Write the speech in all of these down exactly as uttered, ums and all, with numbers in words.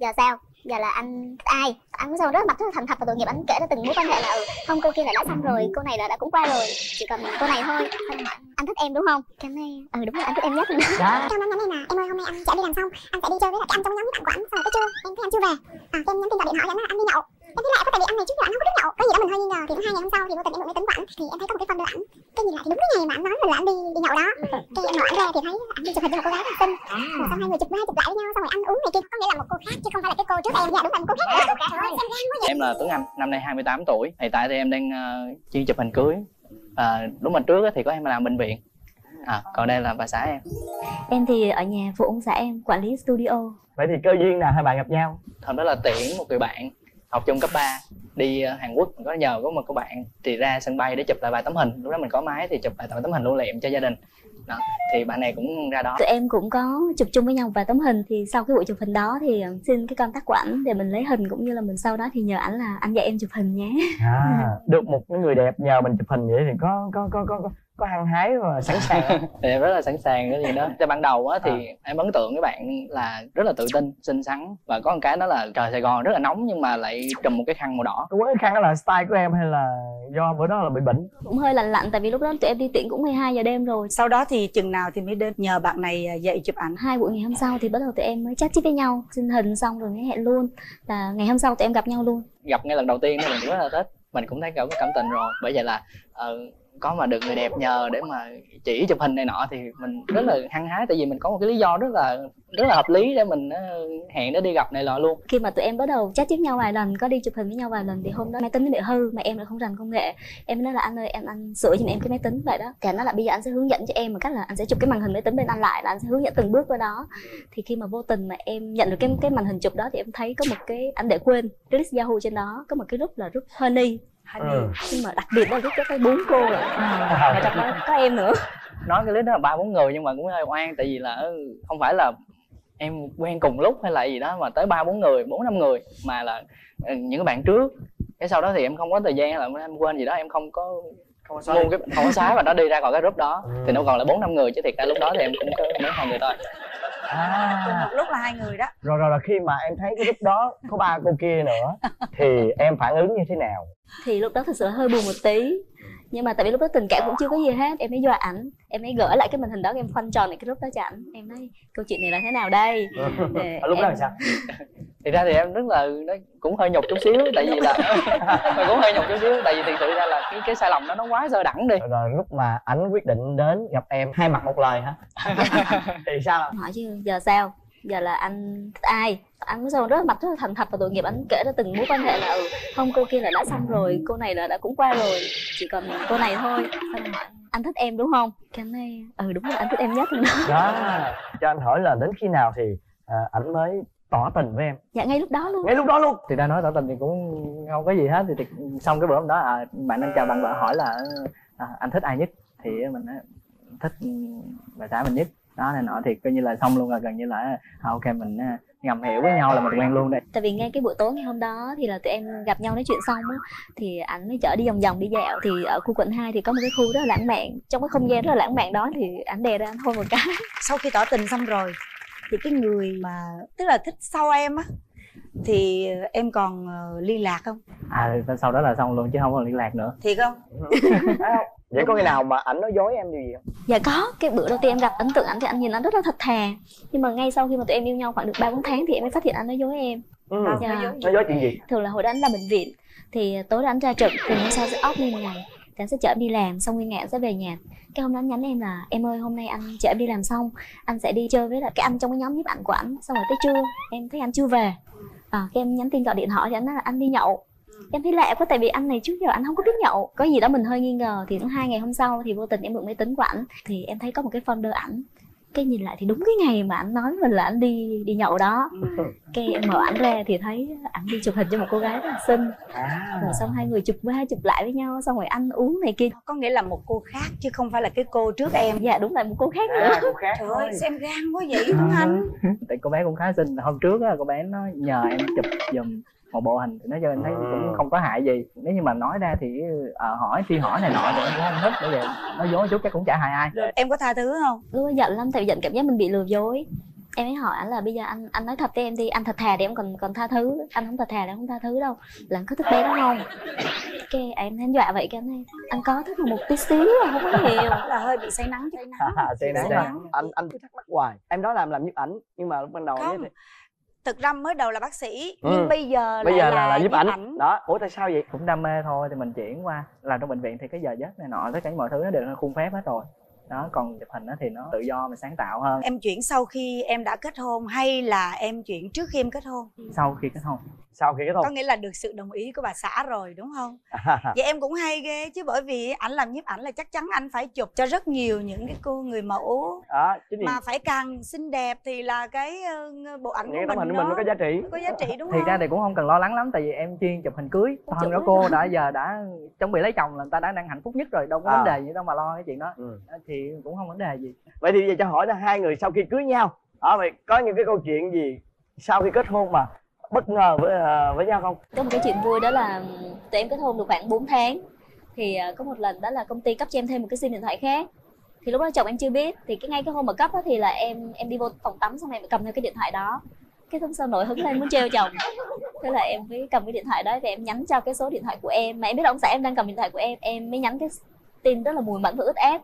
giờ sao? Giờ là anh ai? Anh sao rất mặt rất là thành thật và tội nghiệp, anh kể ra từng mối quan hệ là ừ, không cô kia là đã xong rồi, cô này là đã cũng qua rồi, chỉ còn cô này thôi. Anh, anh thích em đúng không? Cái này, ừ đúng rồi, anh thích em nhất. Chào anh, anh là em ơi, hôm nay anh sẽ đi làm xong, anh sẽ đi chơi với các anh trong nhóm với bạn của anh, xong tới trưa em thấy anh chưa về, à em nhắn tin gọi điện hỏi anh, anh đi nhậu. Em thấy lạ quá, tại vì anh này trước giờ anh không có biết nhậu, có gì đó mình hơi nghi ngờ, thì hai ngày hôm sau thì vô tình em mượn máy tính của anh, thì em thấy có một cái phần đưa ảnh, cái nhìn lại thì đúng cái ngày mà anh nói mình là anh đi đi nhậu đó, cái em mở ra thì thấy anh đi chụp hình với một cô gái rất xinh, rồi xong hai người chụp hai chụp lại với nhau, xong rồi anh uống này kia, có nghĩa là một cô khác chứ không phải là cái cô trước em. Dạ đúng, anh cô khác. Em là Tuấn Anh, năm nay hai mươi tám tuổi, hiện tại thì em đang uh, chuyên chụp hình cưới. À, đúng mình trước thì có em làm bệnh viện, à, còn đây là bà xã em. Em thì ở nhà phụ ông xã em quản lý studio. Vậy thì cơ duyên nào hai bạn gặp nhau? Thật đó là tiễn một người bạn học trong cấp ba đi Hàn Quốc, mình có nhờ có một cô bạn thì ra sân bay để chụp lại vài tấm hình, lúc đó mình có máy thì chụp lại vài tấm hình lưu niệm cho gia đình đó. Thì bạn này cũng ra đó, tụi em cũng có chụp chung với nhau vài tấm hình, thì sau cái buổi chụp hình đó thì xin cái contact của ảnh để mình lấy hình, cũng như là mình sau đó thì nhờ ảnh là anh dạy em chụp hình nhé. À, được một cái người đẹp nhờ mình chụp hình vậy thì có có có có có hăng hái và sẵn sàng. Em rất là sẵn sàng cái gì đó. Tại ban đầu á thì à. em ấn tượng với bạn là rất là tự tin, xinh xắn, và có một cái đó là trời Sài Gòn rất là nóng nhưng mà lại trùm một cái khăn màu đỏ. Cái khăn đó là style của em hay là do bữa đó là bị bệnh? Cũng hơi lạnh lạnh, tại vì lúc đó tụi em đi tiễn cũng mười hai giờ đêm rồi. Sau đó thì chừng nào thì mới đến nhờ bạn này dạy chụp ảnh. Hai buổi ngày hôm sau thì bắt đầu tụi em mới chat chít với nhau, xin hình xong rồi mới hẹn luôn là ngày hôm sau tụi em gặp nhau luôn. Gặp ngay lần đầu tiên thì mình rất là thích, mình cũng thấy kiểu có cảm tình rồi, bởi vậy là uh, có mà được người đẹp nhờ để mà chỉ chụp hình này nọ thì mình rất là hăng hái, tại vì mình có một cái lý do rất là rất là hợp lý để mình hẹn nó đi gặp này lọ luôn. Khi mà tụi em bắt đầu chat chít nhau vài lần, có đi chụp hình với nhau vài lần, thì hôm đó máy tính nó bị hư mà em lại không rành công nghệ, em nói là anh ơi em anh sửa giùm em cái máy tính vậy đó, thì anh nói là bây giờ anh sẽ hướng dẫn cho em một cách là anh sẽ chụp cái màn hình máy tính bên anh lại, là anh sẽ hướng dẫn từng bước qua đó. Thì khi mà vô tình mà em nhận được cái cái màn hình chụp đó thì em thấy có một cái anh để quên cái list Yahoo, trên đó có một cái group là group Honey. Ừ. Nhưng mà đặc biệt là lúc đó tới bốn cô rồi, à, trong đó có em nữa. Nói cái list đó là ba bốn người nhưng mà cũng hơi oan, tại vì là không phải là em quen cùng lúc hay là gì đó mà tới ba bốn người, bốn năm người, mà là những bạn trước. Cái sau đó thì em không có thời gian, là em quên gì đó, em không có không có, cái, không có xóa và nó đi ra khỏi cái group đó. Ừ. Thì nó còn là bốn năm người chứ thiệt ra lúc đó thì em cũng có mấy hai người thôi. À, cùng một lúc là hai người đó. Rồi rồi là khi mà em thấy cái group đó có ba cô kia nữa thì em phản ứng như thế nào? Thì lúc đó thật sự hơi buồn một tí, nhưng mà tại vì lúc đó tình cảm cũng chưa có gì hết, em mới dọa ảnh, em mới gửi lại cái màn hình đó, em khoanh tròn lại cái group đó cho ảnh, em nói câu chuyện này là thế nào đây. Ở lúc em... đó là sao? Thì ra thì em rất là nó cũng hơi nhục chút xíu, tại vì là mình cũng hơi nhục chút xíu, tại vì thực sự ra là cái cái sai lầm đó nó quá sơ đẳng đi. Rồi lúc mà ảnh quyết định đến gặp em hai mặt một lời hả? Thì sao? Hỏi chứ giờ sao? Giờ là anh thích ai? Anh cũng sao rất là mặt rất là thành thật và tội nghiệp, anh kể ra từng mối quan hệ là ừ, không cô kia là đã xong rồi, cô này là đã cũng qua rồi, chỉ còn cô này thôi. Xong rồi anh thích em đúng không? Cái này ừ đúng rồi, anh thích em nhất luôn đó. Đó. Cho anh hỏi là đến khi nào thì à, ảnh mới tỏ tình với em? Dạ ngay lúc đó luôn. Ngay lúc đó luôn. Thì đã nói tỏ tình thì cũng không có gì hết, thì, thì xong cái bữa hôm đó à, bạn anh chào bạn vợ hỏi là à, anh thích ai nhất, thì mình nói, thích bà xã mình nhất đó này nọ, thì coi như là xong luôn, là gần như là ok mình ngầm hiểu với nhau là mình quen luôn đây. Tại vì ngay cái buổi tối ngày hôm đó thì là tụi em gặp nhau nói chuyện xong á, thì ảnh mới chở đi vòng vòng đi dạo, thì ở khu quận hai thì có một cái khu rất là lãng mạn, trong cái không gian rất là lãng mạn đó thì ảnh đè ra anh hôn một cái. Sau khi tỏ tình xong rồi thì cái người mà tức là thích sau em á thì em còn liên lạc không? À sau đó là xong luôn chứ không còn liên lạc nữa. Thiệt không? Vậy có cái nào mà ảnh nói dối em điều gì không? Dạ có, cái bữa đầu tiên em gặp ấn tượng ảnh thì anh nhìn anh rất là thật thà, nhưng mà ngay sau khi mà tụi em yêu nhau khoảng được ba bốn tháng thì em mới phát hiện anh nói dối em. Ừ, dạ. nói, dối, nói dối chuyện gì? Thường là hồi đó anh làm bệnh viện, thì tối đó anh ra trực, thì hôm sau sẽ off nguyên ngày, thì anh sẽ chở em đi làm, xong nguyên ngày anh sẽ về nhà. Cái hôm đó anh nhắn em là em ơi hôm nay anh chở em đi làm xong, anh sẽ đi chơi với lại cái anh trong cái nhóm nhiếp ảnh của ảnh, xong rồi tới trưa em thấy anh chưa về, à, cái em nhắn tin gọi điện hỏi thì anh nói là anh đi nhậu. Em thấy lạ quá, tại vì anh này trước giờ anh không có biết nhậu, có gì đó mình hơi nghi ngờ. Thì hai ngày hôm sau thì vô tình em mượn máy tính của ảnh, thì em thấy có một cái folder ảnh, cái nhìn lại thì đúng cái ngày mà anh nói mình là anh đi đi nhậu đó. Cái em mở ảnh ra thì thấy ảnh đi chụp hình cho một cô gái rất là xinh, rồi xong hai người chụp qua chụp lại với nhau, xong rồi anh uống này kia, có nghĩa là một cô khác chứ không phải là cái cô trước em. Dạ đúng là một cô khác nữa. À, cô khác trời ơi xem gan quá vậy Tuấn Anh. Tại cô bé cũng khá xinh, hôm trước á cô bé nó nhờ em chụp giùm một bộ hình, thì nó cho em thấy cũng không có hại gì, nếu như mà nói ra thì à, hỏi thi hỏi này nọ thì em cũng không thích, bởi vậy nói dối chút chắc cũng chả hại ai. Em có tha thứ không? Lúc đó giận lắm, tại vì giận cảm giác mình bị lừa dối, em ấy hỏi anh là bây giờ anh anh nói thật với em đi, anh thật thà thì em còn còn tha thứ, anh không thật thà thì em không tha thứ đâu, là anh có thích bé đó không? Cái em thấy dọa vậy, cái em anh có thích một tí xíu mà không có nhiều, là hơi bị say nắng, say nắng, à, say nắng, say nắng. Anh anh cứ thắc mắc hoài, em đó làm làm nhiếp ảnh nhưng mà lúc ban đầu không. Thực ra mới đầu là bác sĩ nhưng ừ. bây giờ bây giờ là, là, là nhiếp ảnh. ảnh đó. Ủa tại sao vậy? Cũng đam mê thôi thì mình chuyển qua làm trong bệnh viện thì cái giờ giấc này nọ tất cả mọi thứ nó đều khuôn phép hết rồi đó, còn chụp hình đó thì nó tự do, mình sáng tạo hơn. Em chuyển sau khi em đã kết hôn hay là em chuyển trước khi em kết hôn? Sau khi kết hôn. Sau khi kết hôn có nghĩa là được sự đồng ý của bà xã rồi đúng không? Vậy em cũng hay ghê chứ, bởi vì ảnh làm nhiếp ảnh là chắc chắn anh phải chụp cho rất nhiều những cái cô người mẫu à, chính mà phải càng xinh đẹp thì là cái bộ ảnh của mình, mình nó có giá trị, có giá trị đúng thì không? Ra thì cũng không cần lo lắng lắm tại vì em chuyên chụp hình cưới toàn đó, cô đã giờ đã chuẩn bị lấy chồng là người ta đã đang hạnh phúc nhất rồi, đâu có à. vấn đề gì đâu mà lo cái chuyện đó. Ừ. Thì cũng không vấn đề gì. Vậy thì bây giờ cho hỏi là hai người sau khi cưới nhau ở à, vậy có những cái câu chuyện gì sau khi kết hôn mà bất ngờ với uh, với nhau không? Có một cái chuyện vui đó là tụi em kết hôn được khoảng bốn tháng thì uh, có một lần đó là công ty cấp cho em thêm một cái sim điện thoại khác, thì lúc đó chồng em chưa biết, thì cái ngay cái hôm mà cấp đó, thì là em em đi vô phòng tắm xong em cầm theo cái điện thoại đó, cái hôm sau nổi hứng lên muốn trêu chồng, thế là em mới cầm cái điện thoại đó thì em nhắn cho cái số điện thoại của em mà em biết là ông xã em đang cầm điện thoại của em, em mới nhắn cái tin rất là mùi mẫn và ướt át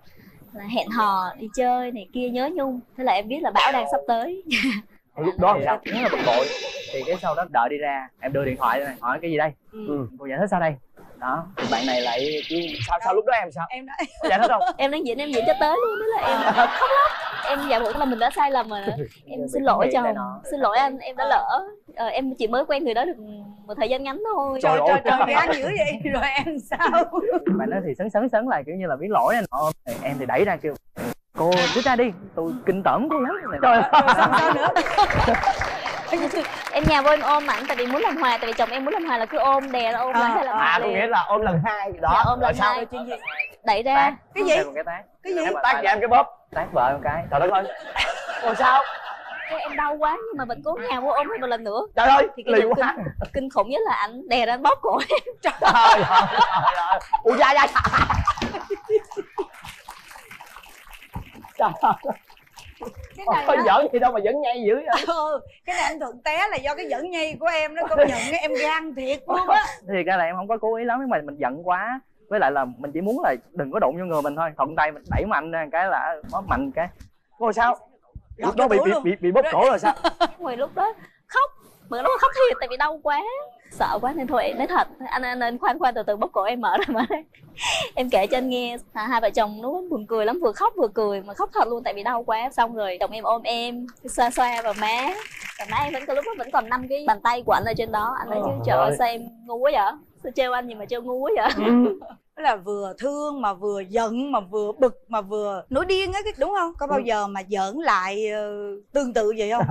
là hẹn hò đi chơi này kia nhớ nhung, thế là em biết là bão đang sắp tới. Lúc đó thì là rất là bực bội, thì cái sau đó đợi đi ra em đưa điện thoại này hỏi cái gì đây, ừ. cô giải thích sao đây đó, thì bạn này lại cứ sao sao lúc đó em sao em nói giải thích không, em đang diễn em diễn cho tới luôn, đó là em khóc lóc, em giả bộ là mình đã sai lầm rồi, em xin lỗi chồng, xin lỗi anh, em đã lỡ, ờ, em chỉ mới quen người đó được một thời gian ngắn thôi. Trời trời trời, trời ăn dữ vậy rồi em sao? Mà nó thì sấn sấn sấn lại kiểu như là biết lỗi anh, em thì đẩy ra kêu cô cứ ra đi, tôi kinh tởm cô lắm. Trời ơi nữa. Em nhà vô em ôm ảnh tại vì muốn làm hòa, tại vì chồng em muốn làm hòa là cứ ôm đè là ôm à, lại là làm hòa. À có nghĩa là ôm lần hai đó. Dạ, ôm lần hai. Đẩy ra. Tán. Cái gì? Cái, tán. Cái gì? Em tát em cái bóp. Tát vợ một cái. Trời đất ơi. Còn sao? Cái em đau quá nhưng mà vẫn cố nhà vô ôm thêm một lần nữa. Trời ơi. Thì cái quá. Kinh, kinh khủng nhất là ảnh đè ra anh bóp cổ em. Trời ơi. Ủa da da. Trời ơi. Cái này không giỡn gì đâu mà vẫn nhây dữ vậy. Ừ, cái này anh Thuận té là do cái dẫn nhây của em, nó công nhận em gan thiệt luôn á. Thiệt ra là em không có cố ý lắm nhưng mà mình giận quá, với lại là mình chỉ muốn là đừng có đụng vô người mình thôi, thuận tay mình đẩy mạnh ra cái là bóp mạnh cái. Rồi sao lúc đó bị bị, bị bị bóp cổ rồi sao? Ngoài lúc đó khóc mà nó khóc thiệt tại vì đau quá, sợ quá nên thôi nói thật anh, anh anh khoan khoan từ từ bóp cổ em mở ra mà. Em kể cho anh nghe, hai vợ chồng nó buồn cười lắm, vừa khóc vừa cười mà khóc thật luôn tại vì đau quá. Xong rồi chồng em ôm em xoa xoa vào má, và má em vẫn có lúc đó vẫn còn năm cái bàn tay của anh ở trên đó, anh nói chứ trời ơi sao em ngu quá vậy, sao trêu anh gì mà trêu ngu quá vậy. Là vừa thương mà vừa giận mà vừa bực mà vừa nổi điên á, đúng không? Có bao giờ mà giỡn lại uh, tương tự vậy không?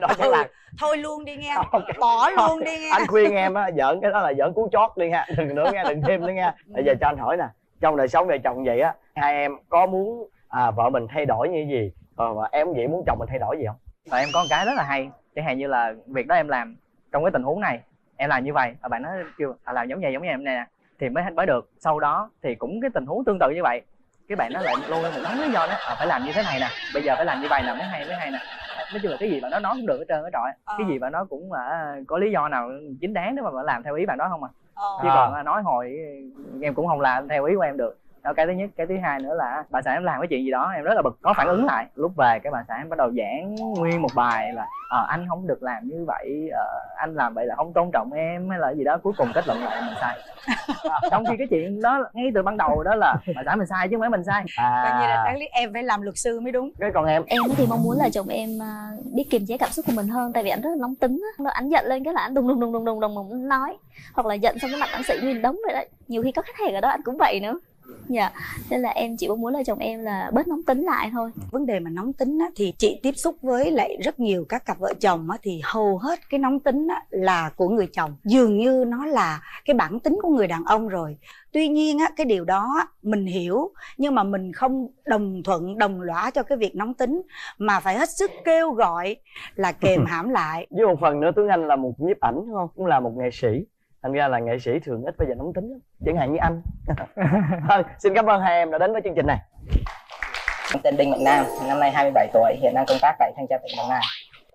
Đó ừ. là... Thôi luôn đi nghe, okay. Bỏ luôn đi nghe. Anh khuyên em á, giỡn cái đó là giỡn cú chót đi ha, đừng nữa nghe, đừng thêm nữa nghe. Bây giờ cho anh hỏi nè, trong đời sống vợ chồng vậy á, hai em có muốn à, vợ mình thay đổi như gì, còn em vậy muốn chồng mình thay đổi gì không? Và em có một cái rất là hay, chẳng hạn như là việc đó em làm trong cái tình huống này, em làm như vậy, và bạn nói kêu à, làm giống vậy giống vậy em nè thì mới mới được. Sau đó thì cũng cái tình huống tương tự như vậy, cái bạn nó lại lôi một đống lý do đó, à, phải làm như thế này nè, bây giờ phải làm như vậy nè, mới hay mới hay nè. Nói chung là cái gì bạn nó nói cũng được hết trơn á trời. Ờ. Cái gì bạn nói cũng là có lý do nào chính đáng để mà bạn làm theo ý bạn nói không à. Ờ. Chứ còn nói hồi em cũng không làm theo ý của em được. Đó, cái thứ nhất. Cái thứ hai nữa là bà xã em làm cái chuyện gì đó em rất là bực, có phản ứng lại. Lúc về cái bà xã em bắt đầu giảng nguyên một bài là à, anh không được làm như vậy, à, anh làm vậy là không tôn trọng em hay là gì đó. Cuối cùng kết luận là mình sai, à, trong khi cái chuyện đó ngay từ ban đầu đó là bà xã mình sai chứ không phải mình sai. À, coi như là đáng lý em phải làm luật sư mới đúng. Cái còn em em thì mong muốn là chồng em biết kiềm chế cảm xúc của mình hơn, tại vì anh rất là nóng tính á, anh giận lên cái là anh đùng đùng đùng đùng đùng đùng nói, hoặc là giận xong cái mặt anh sĩ nguyên đống vậy đó. Nhiều khi có khách hàng ở đó anh cũng vậy nữa. Dạ, nên là em chỉ muốn là chồng em là bớt nóng tính lại thôi. Vấn đề mà nóng tính á, thì chị tiếp xúc với lại rất nhiều các cặp vợ chồng á, thì hầu hết cái nóng tính á, là của người chồng. Dường như nó là cái bản tính của người đàn ông rồi. Tuy nhiên á, cái điều đó á, mình hiểu, nhưng mà mình không đồng thuận, đồng lõa cho cái việc nóng tính, mà phải hết sức kêu gọi là kềm hãm lại. Với một phần nữa Tuấn Anh là một nhiếp ảnh đúng không? Cũng là một nghệ sĩ, thành ra là nghệ sĩ thường ít bây giờ nóng tính lắm, chẳng hạn như anh. Thôi, xin cảm ơn hai em đã đến với chương trình này. Em tên Bình Mạnh Nam, năm nay hai mươi bảy tuổi, hiện đang công tác tại Thanh tra tỉnh Đồng Nai.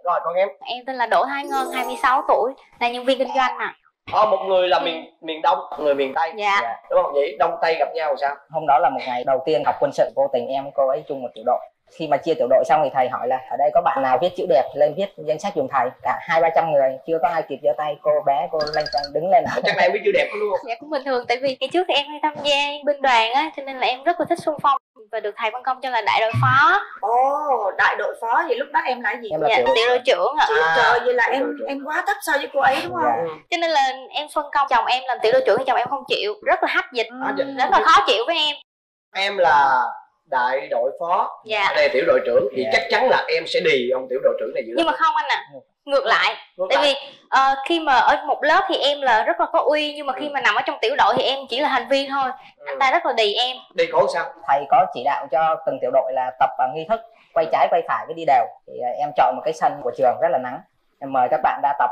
Rồi con em. Em tên là Đỗ Thái Ngân, hai mươi sáu tuổi, là nhân viên kinh doanh ạ. Ờ, một người là miền miền Đông, người miền Tây. Dạ. Yeah. Đúng không vậy? Đông Tây gặp nhau sao? Hôm đó là một ngày đầu tiên học quân sự, vô tình em cô ấy chung một tiểu đội. Khi mà chia tiểu đội xong thì thầy hỏi là ở đây có bạn nào viết chữ đẹp lên viết danh sách giùm thầy. Cả hai ba trăm người chưa có ai kịp giơ tay, cô bé cô lanh quanh đứng lên. Chắc này em viết chữ đẹp luôn. Dạ cũng bình thường, tại vì ngày trước thì em hay tham gia binh đoàn á, cho nên là em rất là thích xung phong và được thầy phân công cho là đại đội phó. Ồ, oh, đại đội phó thì lúc đó em là gì? Em là dạ, tiểu đội trưởng ạ. À. Trời vậy là em em quá thấp so với cô ấy đúng không? Dạ. Cho nên là em phân công chồng em làm tiểu đội trưởng thì chồng em không chịu, rất là hách dịch, à, dạ. rất là khó chịu với em. Em là đại đội phó, dạ. ở đây tiểu đội trưởng thì dạ. chắc chắn là em sẽ đì ông tiểu đội trưởng này dữ. Nhưng mà không anh ạ, à, ngược lại, ngược tại lại. vì uh, khi mà ở một lớp thì em là rất là có uy, nhưng mà khi ừ. mà nằm ở trong tiểu đội thì em chỉ là thành viên thôi. ừ. Anh ta rất là đì em. Đì khổ sao? Thầy có chỉ đạo cho từng tiểu đội là tập uh, nghi thức quay trái quay phải cái đi đều. Thì uh, em chọn một cái sân của trường rất là nắng, em mời các bạn ra tập.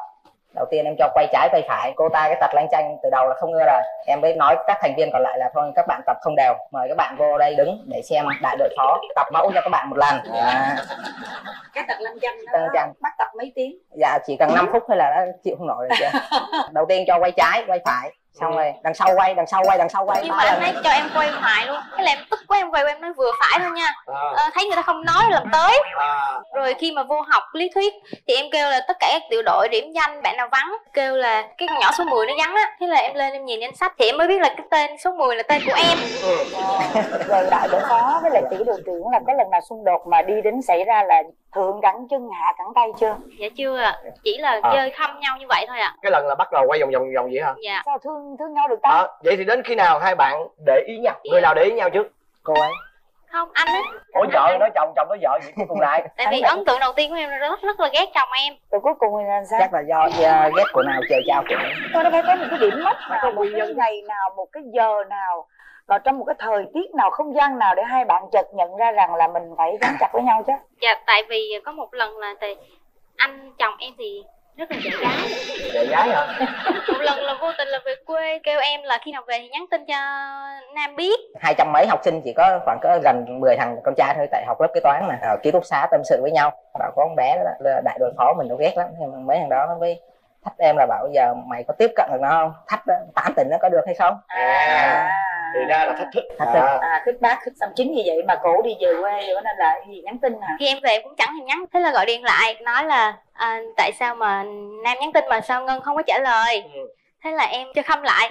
Đầu tiên em cho quay trái quay phải, cô ta cái tật lanh chanh từ đầu là không ưa rồi. Em mới nói các thành viên còn lại là thôi các bạn tập không đều, mời các bạn vô đây đứng để xem đại đội phó tập mẫu cho các bạn một lần. à. Cái tật lanh chanh đó bắt tập mấy tiếng? Dạ chỉ cần năm phút thôi là đã chịu không nổi rồi. Đầu tiên cho quay trái quay phải, xong rồi đằng sau quay đằng sau quay đằng sau quay. Nhưng mà anh ấy cho em quay phải luôn, cái là em tức quá em quay em nói vừa phải thôi nha. à, thấy người ta không nói làm tới. à. Rồi khi mà vô học lý thuyết thì em kêu là tất cả các tiểu đội điểm danh bạn nào vắng, kêu là cái con nhỏ số mười nó vắng á, thế là em lên em nhìn danh sách thì em mới biết là cái tên số mười là tên của em. à. Rồi đại đội phó với lại tiểu đội trưởng là cái lần nào xung đột mà đi đến xảy ra là thượng cẳng chân hạ cẳng tay chưa? Dạ chưa ạ, à. chỉ là à. chơi khăm nhau như vậy thôi ạ. à. Cái lần là bắt đầu quay vòng vòng vòng vậy hả? Dạ. Sao thương thương nhau được ta? à, Vậy thì đến khi nào hai bạn để ý nhau? Người nào để ý nhau trước? Cô ấy. Không, anh ấy. Ủa vợ nói chồng, chồng nói vợ gì cuối cùng lại? Tại vì ấn tượng đầu tiên của em rất rất là ghét chồng em. Rồi cuối cùng là sao? Chắc là do uh, ghét của nào trời trao của em. Thôi nó phải có một cái điểm mất nào, một cái ngày nào, một cái giờ nào, và trong một cái thời tiết nào, không gian nào để hai bạn chợt nhận ra rằng là mình phải gắn chặt với nhau chứ. Dạ, tại vì có một lần là tại anh chồng em thì rất là dạy gái. Dạy gái hả? Một lần là vô tình là về quê, kêu em là khi nào về thì nhắn tin cho Nam biết. Hai trăm mấy học sinh chỉ có khoảng có gần mười thằng con trai thôi, tại học lớp kế toán mà ở ký túc xá tâm sự với nhau. Bảo có con bé đó là đại đội phó mình nó ghét lắm, nhưng mấy thằng đó nó mới thách em là bảo bây giờ mày có tiếp cận được nó không? Thách đó, tán tỉnh nó có được hay không? À. Thì ra là thách thức. Thách thức. À, à khích bác, khích xăm chính như vậy mà cổ đi về quê rồi nên là gì nhắn tin hả? Khi em về em cũng chẳng thèm nhắn, thế là gọi điện lại nói là à, tại sao mà Nam nhắn tin mà sao Ngân không có trả lời. ừ. Thế là em cho khâm lại,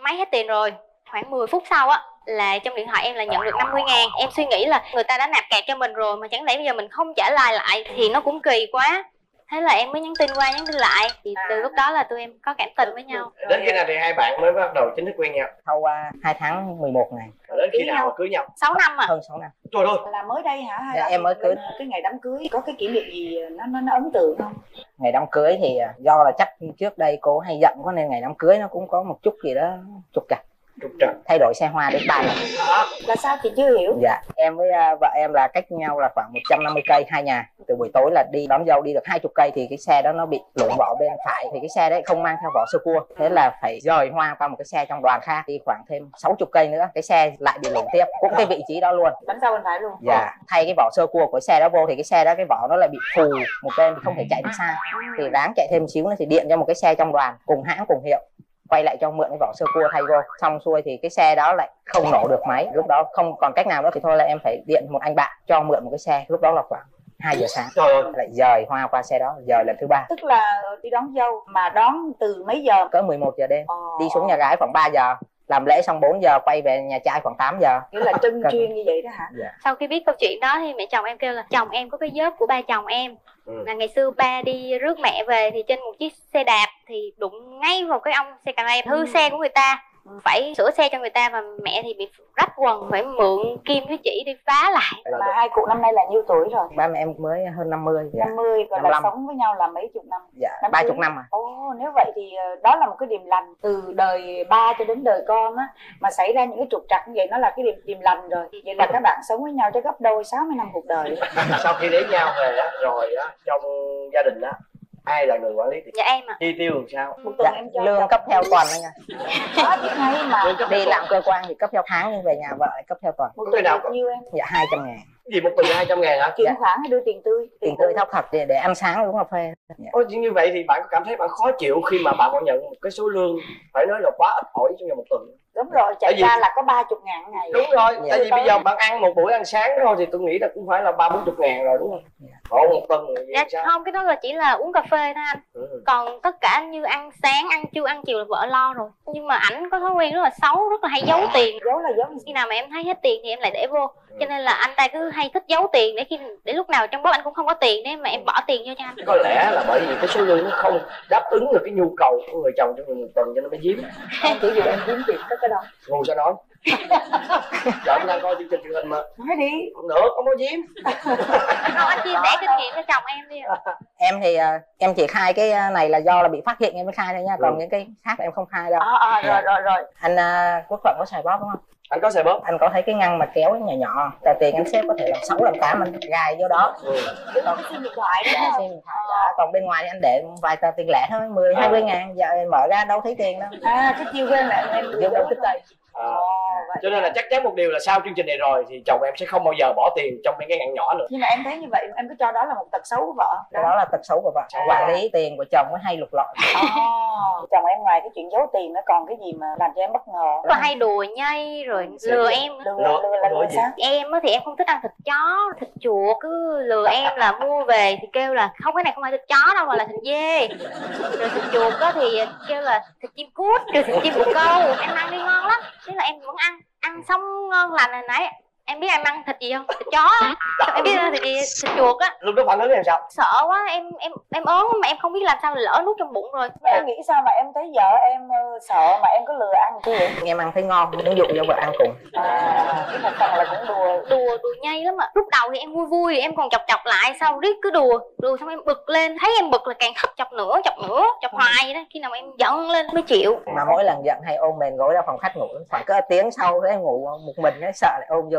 máy hết tiền rồi. Khoảng mười phút sau á là trong điện thoại em là nhận được năm mươi ngàn. Em suy nghĩ là người ta đã nạp cạc cho mình rồi mà chẳng lẽ bây giờ mình không trả lại lại thì nó cũng kỳ quá. Thế là em mới nhắn tin qua nhắn tin lại thì à. từ lúc đó là tụi em có cảm tình với nhau. Đến khi nào thì hai bạn mới bắt đầu chính thức quen nhau? Sau hai tháng mười một này. Đến khi nào mà cưới nhau? sáu năm ạ. À. Hơn sáu năm. Trời ơi. Là mới đây hả? Hay dạ, là em mới cưới. Cái ngày đám cưới có cái kỷ niệm gì nó, nó nó ấn tượng không? Ngày đám cưới thì do là chắc trước đây cô hay giận quá nên ngày đám cưới nó cũng có một chút gì đó trục trặc. Thay đổi xe hoa đến ba lần. Là sao chị chưa hiểu? Dạ, em với uh, vợ em là cách nhau là khoảng một trăm năm mươi cây, hai nhà. Từ buổi tối là đi đón dâu đi được hai mươi cây thì cái xe đó nó bị lủng vỏ bên phải, thì cái xe đấy không mang theo vỏ sơ cua, thế là phải rời hoa qua một cái xe trong đoàn khác, đi khoảng thêm sáu mươi cây nữa, cái xe lại bị lủng tiếp cũng cái vị trí đó luôn. Bắn ra bên phải luôn. Dạ, thay cái vỏ sơ cua của xe đó vô thì cái xe đó cái vỏ nó lại bị phù một bên thì không thể chạy được xa. Thì đáng chạy thêm xíu nữa thì điện cho một cái xe trong đoàn cùng hãng cùng hiệu, quay lại cho mượn cái vỏ sơ cua thay vô. Xong xuôi thì cái xe đó lại không nổ được máy. Lúc đó không còn cách nào nữa thì thôi là em phải điện một anh bạn cho mượn một cái xe. Lúc đó là khoảng hai giờ sáng. Lại dời hoa qua xe đó, dời lần thứ ba. Tức là đi đón dâu mà đón từ mấy giờ? Cỡ mười một giờ đêm. Ờ. Đi xuống nhà gái khoảng ba giờ, làm lễ xong bốn giờ, quay về nhà trai khoảng tám giờ. Nghĩa là chân chuyên như vậy đó hả? Yeah. Sau khi biết câu chuyện đó thì mẹ chồng em kêu là chồng em có cái vớt của ba chồng em. Ừ. Là ngày xưa ba đi rước mẹ về thì trên một chiếc xe đạp thì đụng ngay vào cái ông xe cà lem, hư xe của người ta, phải sửa xe cho người ta, và mẹ thì bị rách quần, phải mượn kim với chỉ đi phá lại. Mà hai cụ năm nay là nhiêu tuổi rồi? Ba mẹ em mới hơn năm mươi. Dạ. năm mươi, còn là sống với nhau là mấy chục năm? Dạ, ba mươi năm à. Ồ, nếu vậy thì đó là một cái điểm lành từ đời ba cho đến đời con á, mà xảy ra những cái trục trặc như vậy nó là cái điểm, điểm lành rồi. Vậy là các bạn sống với nhau cho gấp đôi sáu mươi năm cuộc đời. Sau khi lấy nhau về đó, rồi đó, trong gia đình đó, ai là người quản lý thì... Dạ em ạ. Chi tiêu làm sao? Một tuần dạ, em cho lương đồng. Cấp theo tuần anh ạ. Đi làm cơ quan thì cấp theo tháng nhưng về nhà vợ cấp theo tuần. Một tuần nào cũng nhiêu em? Dạ hai trăm ngàn. Gì một tuần hai trăm ngàn hả? Chuyển dạ. khoản hay đưa tiền tươi? Tiền, tiền tươi thóc thật để, để ăn sáng uống cà phê. Dạ. Ôi như vậy thì bạn có cảm thấy bạn khó chịu khi mà bạn còn nhận một cái số lương phải nói là quá ít ỏi trong ngày một tuần? Đúng rồi, chạy ra vì... là có ba mươi ngàn ngày. Đúng rồi, dạ. Tại vì bây giờ bạn ăn một buổi ăn sáng thôi thì tôi nghĩ là cũng phải là ba bốn mươi ngàn rồi đúng không? Dạ. Còn một tuần thì dạ, sao? Không, cái đó là chỉ là uống cà phê thôi anh. Ừ. Còn tất cả như ăn sáng, ăn trưa, ăn chiều là vợ lo rồi. Nhưng mà ảnh có thói quen rất là xấu, rất là hay giấu dạ. tiền. Giấu là giấu. Khi nào mà em thấy hết tiền thì em lại để vô. Ừ. Cho nên là anh ta cứ hay thích giấu tiền để khi để lúc nào trong bóp anh cũng không có tiền để mà em bỏ tiền vô cho anh. Có lẽ là bởi vì cái số lương nó không đáp ứng được cái nhu cầu của người chồng trong một tuần cho nó mới giếm. Không chỉ vì em kiếm tiền các cái đó. Ngu sao đó. Giờ em đang coi chương trình truyền hình mà. Nói đi. Không được, không có giếm. Không, anh chia sẻ kinh nghiệm cho chồng em đi. Em thì em chỉ khai cái này là do là bị phát hiện em mới khai thôi nha. Còn ừ. những cái khác là em không khai đâu. Ờ, à, à, rồi, rồi, rồi. Anh uh, Quốc Thuận có xài bóp đúng không? Anh có xài bóp. Anh có thấy cái ngăn mà kéo nhỏ nhỏ, tại tiền anh xếp có thể làm sáu làm tám anh gài vô đó. Ừ. Còn sim điện thoại đó. Sim điện thoại đó. Còn bên ngoài thì anh để vài tờ tiền lẻ thôi, mười hai mươi ngàn. Giờ em mở ra đâu thấy tiền đâu. À cái chiêu của em là em vô đâu tích tiền. À, cho nên là chắc chắn một điều là sau chương trình này rồi thì chồng em sẽ không bao giờ bỏ tiền trong những cái ngăn nhỏ nữa. Nhưng mà em thấy như vậy em cứ cho đó là một tật xấu của vợ đó, đó là tật xấu của vợ. À. Quản lý tiền của chồng mới hay lục lọi. À. Chồng em ngoài cái chuyện giấu tiền nó còn cái gì mà làm cho em bất ngờ? Có hay đùa nhây rồi lừa em. Lừa, lừa, lừa là lừa gì? Sao? Em thì em không thích ăn thịt chó, thịt chuột, cứ lừa em là mua về thì kêu là không, cái này không phải thịt chó đâu mà là thịt dê. Rồi thịt chuột đó thì kêu là thịt chim cút, rồi thịt chim bồ câu. Em ăn đi ngon lắm. Thế là em vẫn ăn, ăn xong ngon lành hồi nãy. Em biết em ăn thịt gì không? Thịt chó á. Em biết thịt gì? Thịt chuột á. Lúc đó phản ứng em sao? Sợ quá, em em em ớn mà em không biết làm sao, lỡ nuốt trong bụng rồi. Em nghĩ sao mà em thấy vợ em sợ mà em cứ lừa ăn cái gì? Em ăn thấy ngon, muốn dụ cho vợ ăn cùng. À, cái một phần là cũng đùa, đùa đùa nhây lắm ạ. Lúc đầu thì em vui vui, em còn chọc chọc lại, sau riết cứ đùa, đùa xong em bực lên, thấy em bực là càng khóc chọc nữa, chọc nữa, chọc hoài vậy đó. Khi nào mà em giận lên mới chịu. Mà mỗi lần giận hay ôm mền gối ra phòng khách ngủ, khoảng cỡ tiếng sau thấy em ngủ một mình ấy, sợ lại ôm vô.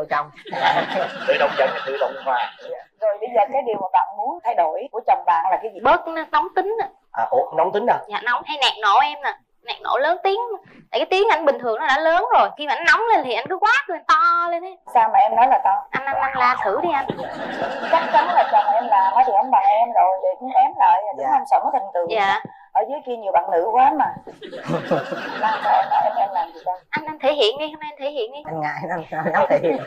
Tự động giận tự động hòa. Rồi bây giờ cái điều mà bạn muốn thay đổi của chồng bạn là cái gì? Bớt nóng tính nè. À, ủa nóng tính à? Dạ nóng hay nạt nộ em nè, nạt nộ lớn tiếng. Tại cái tiếng anh bình thường nó đã lớn rồi, khi mà anh nóng lên thì anh cứ quát lên to lên ấy. Sao mà em nói là to? Anh anh anh la thử đi anh. Chắc chắn là chồng em làm thì ông bằng em rồi, để cũng ém lại đúng không? Sợ mất hình tượng. Dạ. Ở dưới kia nhiều bạn nữ quá mà. Làm sao em, em, em làm gì đâu? Anh anh thể hiện đi, hôm nay anh thể hiện đi. Anh ngại lắm, sao dám thể hiện,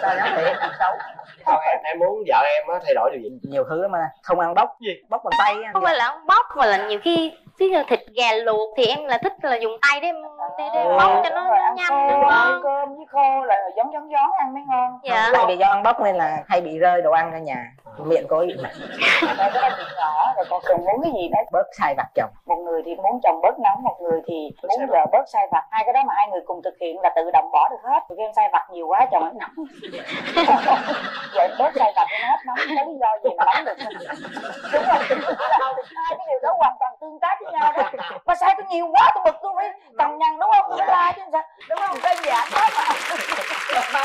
sao dám thể hiện xấu. Còn em, em muốn vợ em á thay đổi điều gì? Nhiều thứ lắm mà, không ăn bóc gì, bóc bằng tay á. Không phải là không bóc mà là nhiều khi cái thịt gà luộc thì em là thích là dùng tay để bóc cho nó nhanh, đúng không? Cơm với khô là giống giống gió ăn mới ngon. Dạ. Tại vì do ăn bóc nên là hay bị rơi đồ ăn ra nhà, miệng có bị mệt. Đây cái đó chuyện nhỏ rồi, còn cần muốn cái gì đó bớt sai vặt chồng. Một người thì muốn chồng bớt nóng, một người thì muốn vợ bớt sai vặt. Hai cái đó mà hai người cùng thực hiện là tự động bỏ được hết. Vì em sai vặt nhiều quá chồng em nóng. Vậy bớt sai vặt em hết nóng, cái lý do gì mà nóng được? Đúng rồi, hai cái điều đó hoàn toàn tương tác với nhau đó. Mà sai tôi nhiều quá tôi bực tôi phải cằn nhằn đúng không? Tôi phải la chứ sao? Đúng không? Đơn giản quá mà.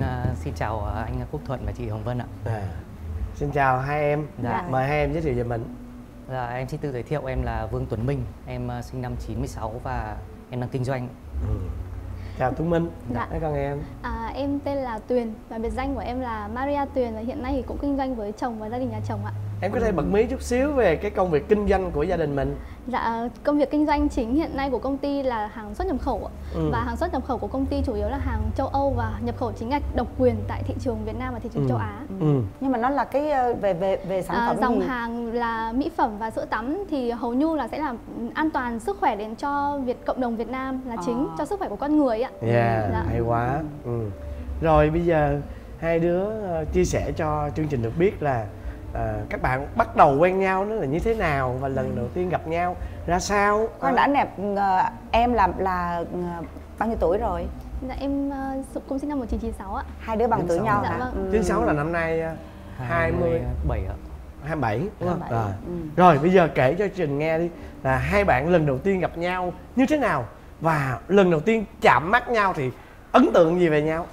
À, xin chào anh Quốc Thuận và chị Hồng Vân ạ. À, xin chào hai em. Dạ. Mời hai em giới thiệu về mình. Dạ, em xin tự giới thiệu, em là Vương Tuấn Minh, em sinh năm chín mươi sáu và em đang kinh doanh. Ừ. Chào Tuấn Minh, dạ. Đấy con em. À, em tên là Tuyền và biệt danh của em là Maria Tuyền và hiện nay thì cũng kinh doanh với chồng và gia đình nhà chồng ạ. Em có thể bật mí chút xíu về cái công việc kinh doanh của gia đình mình. Dạ, công việc kinh doanh chính hiện nay của công ty là hàng xuất nhập khẩu ạ. Ừ. Và hàng xuất nhập khẩu của công ty chủ yếu là hàng châu Âu và nhập khẩu chính ngạch độc quyền tại thị trường Việt Nam và thị trường ừ. châu Á. Ừ. Nhưng mà nó là cái về về về sản phẩm à, dòng gì? Hàng là mỹ phẩm và sữa tắm thì hầu như là sẽ là an toàn sức khỏe đến cho Việt cộng đồng Việt Nam là chính, à. Cho sức khỏe của con người ạ. Yeah, dạ. Hay quá. Ừ. Rồi bây giờ hai đứa chia sẻ cho chương trình được biết là À, các bạn bắt đầu quen nhau nó là như thế nào và lần đầu tiên gặp nhau ra sao? Con đã nẹp em là là bao nhiêu tuổi rồi? Dạ em cũng sinh năm một nghìn chín trăm chín mươi sáu ạ. Hai đứa bằng tuổi nhau hả? Dạ, chín sáu là năm nay hai mươi bảy ạ. hai mươi bảy đúng không? hai mươi bảy. Rồi. Ừ. Rồi bây giờ kể cho Trình nghe đi là hai bạn lần đầu tiên gặp nhau như thế nào và lần đầu tiên chạm mắt nhau thì ấn tượng gì về nhau?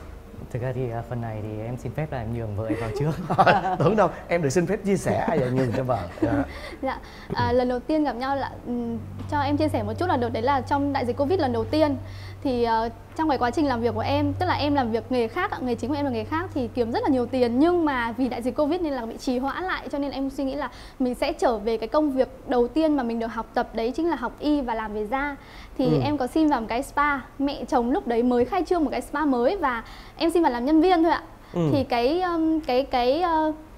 Thực ra thì phần này thì em xin phép là nhường vợ em vào trước. À, tưởng đâu em được xin phép chia sẻ ai vậy, nhường cho vợ. Dạ, dạ. À, lần đầu tiên gặp nhau là um, cho em chia sẻ một chút là đợt đấy là trong đại dịch Covid lần đầu tiên. Thì uh, trong cái quá trình làm việc của em, tức là em làm việc nghề khác, nghề chính của em là nghề khác, thì kiếm rất là nhiều tiền, nhưng mà vì đại dịch Covid nên là bị trì hoãn lại, cho nên em suy nghĩ là mình sẽ trở về cái công việc đầu tiên mà mình được học tập, đấy chính là học y và làm về da. Thì ừ. em có xin vào một cái spa, mẹ chồng lúc đấy mới khai trương một cái spa mới và em xin vào làm nhân viên thôi ạ. Ừ. Thì cái cái cái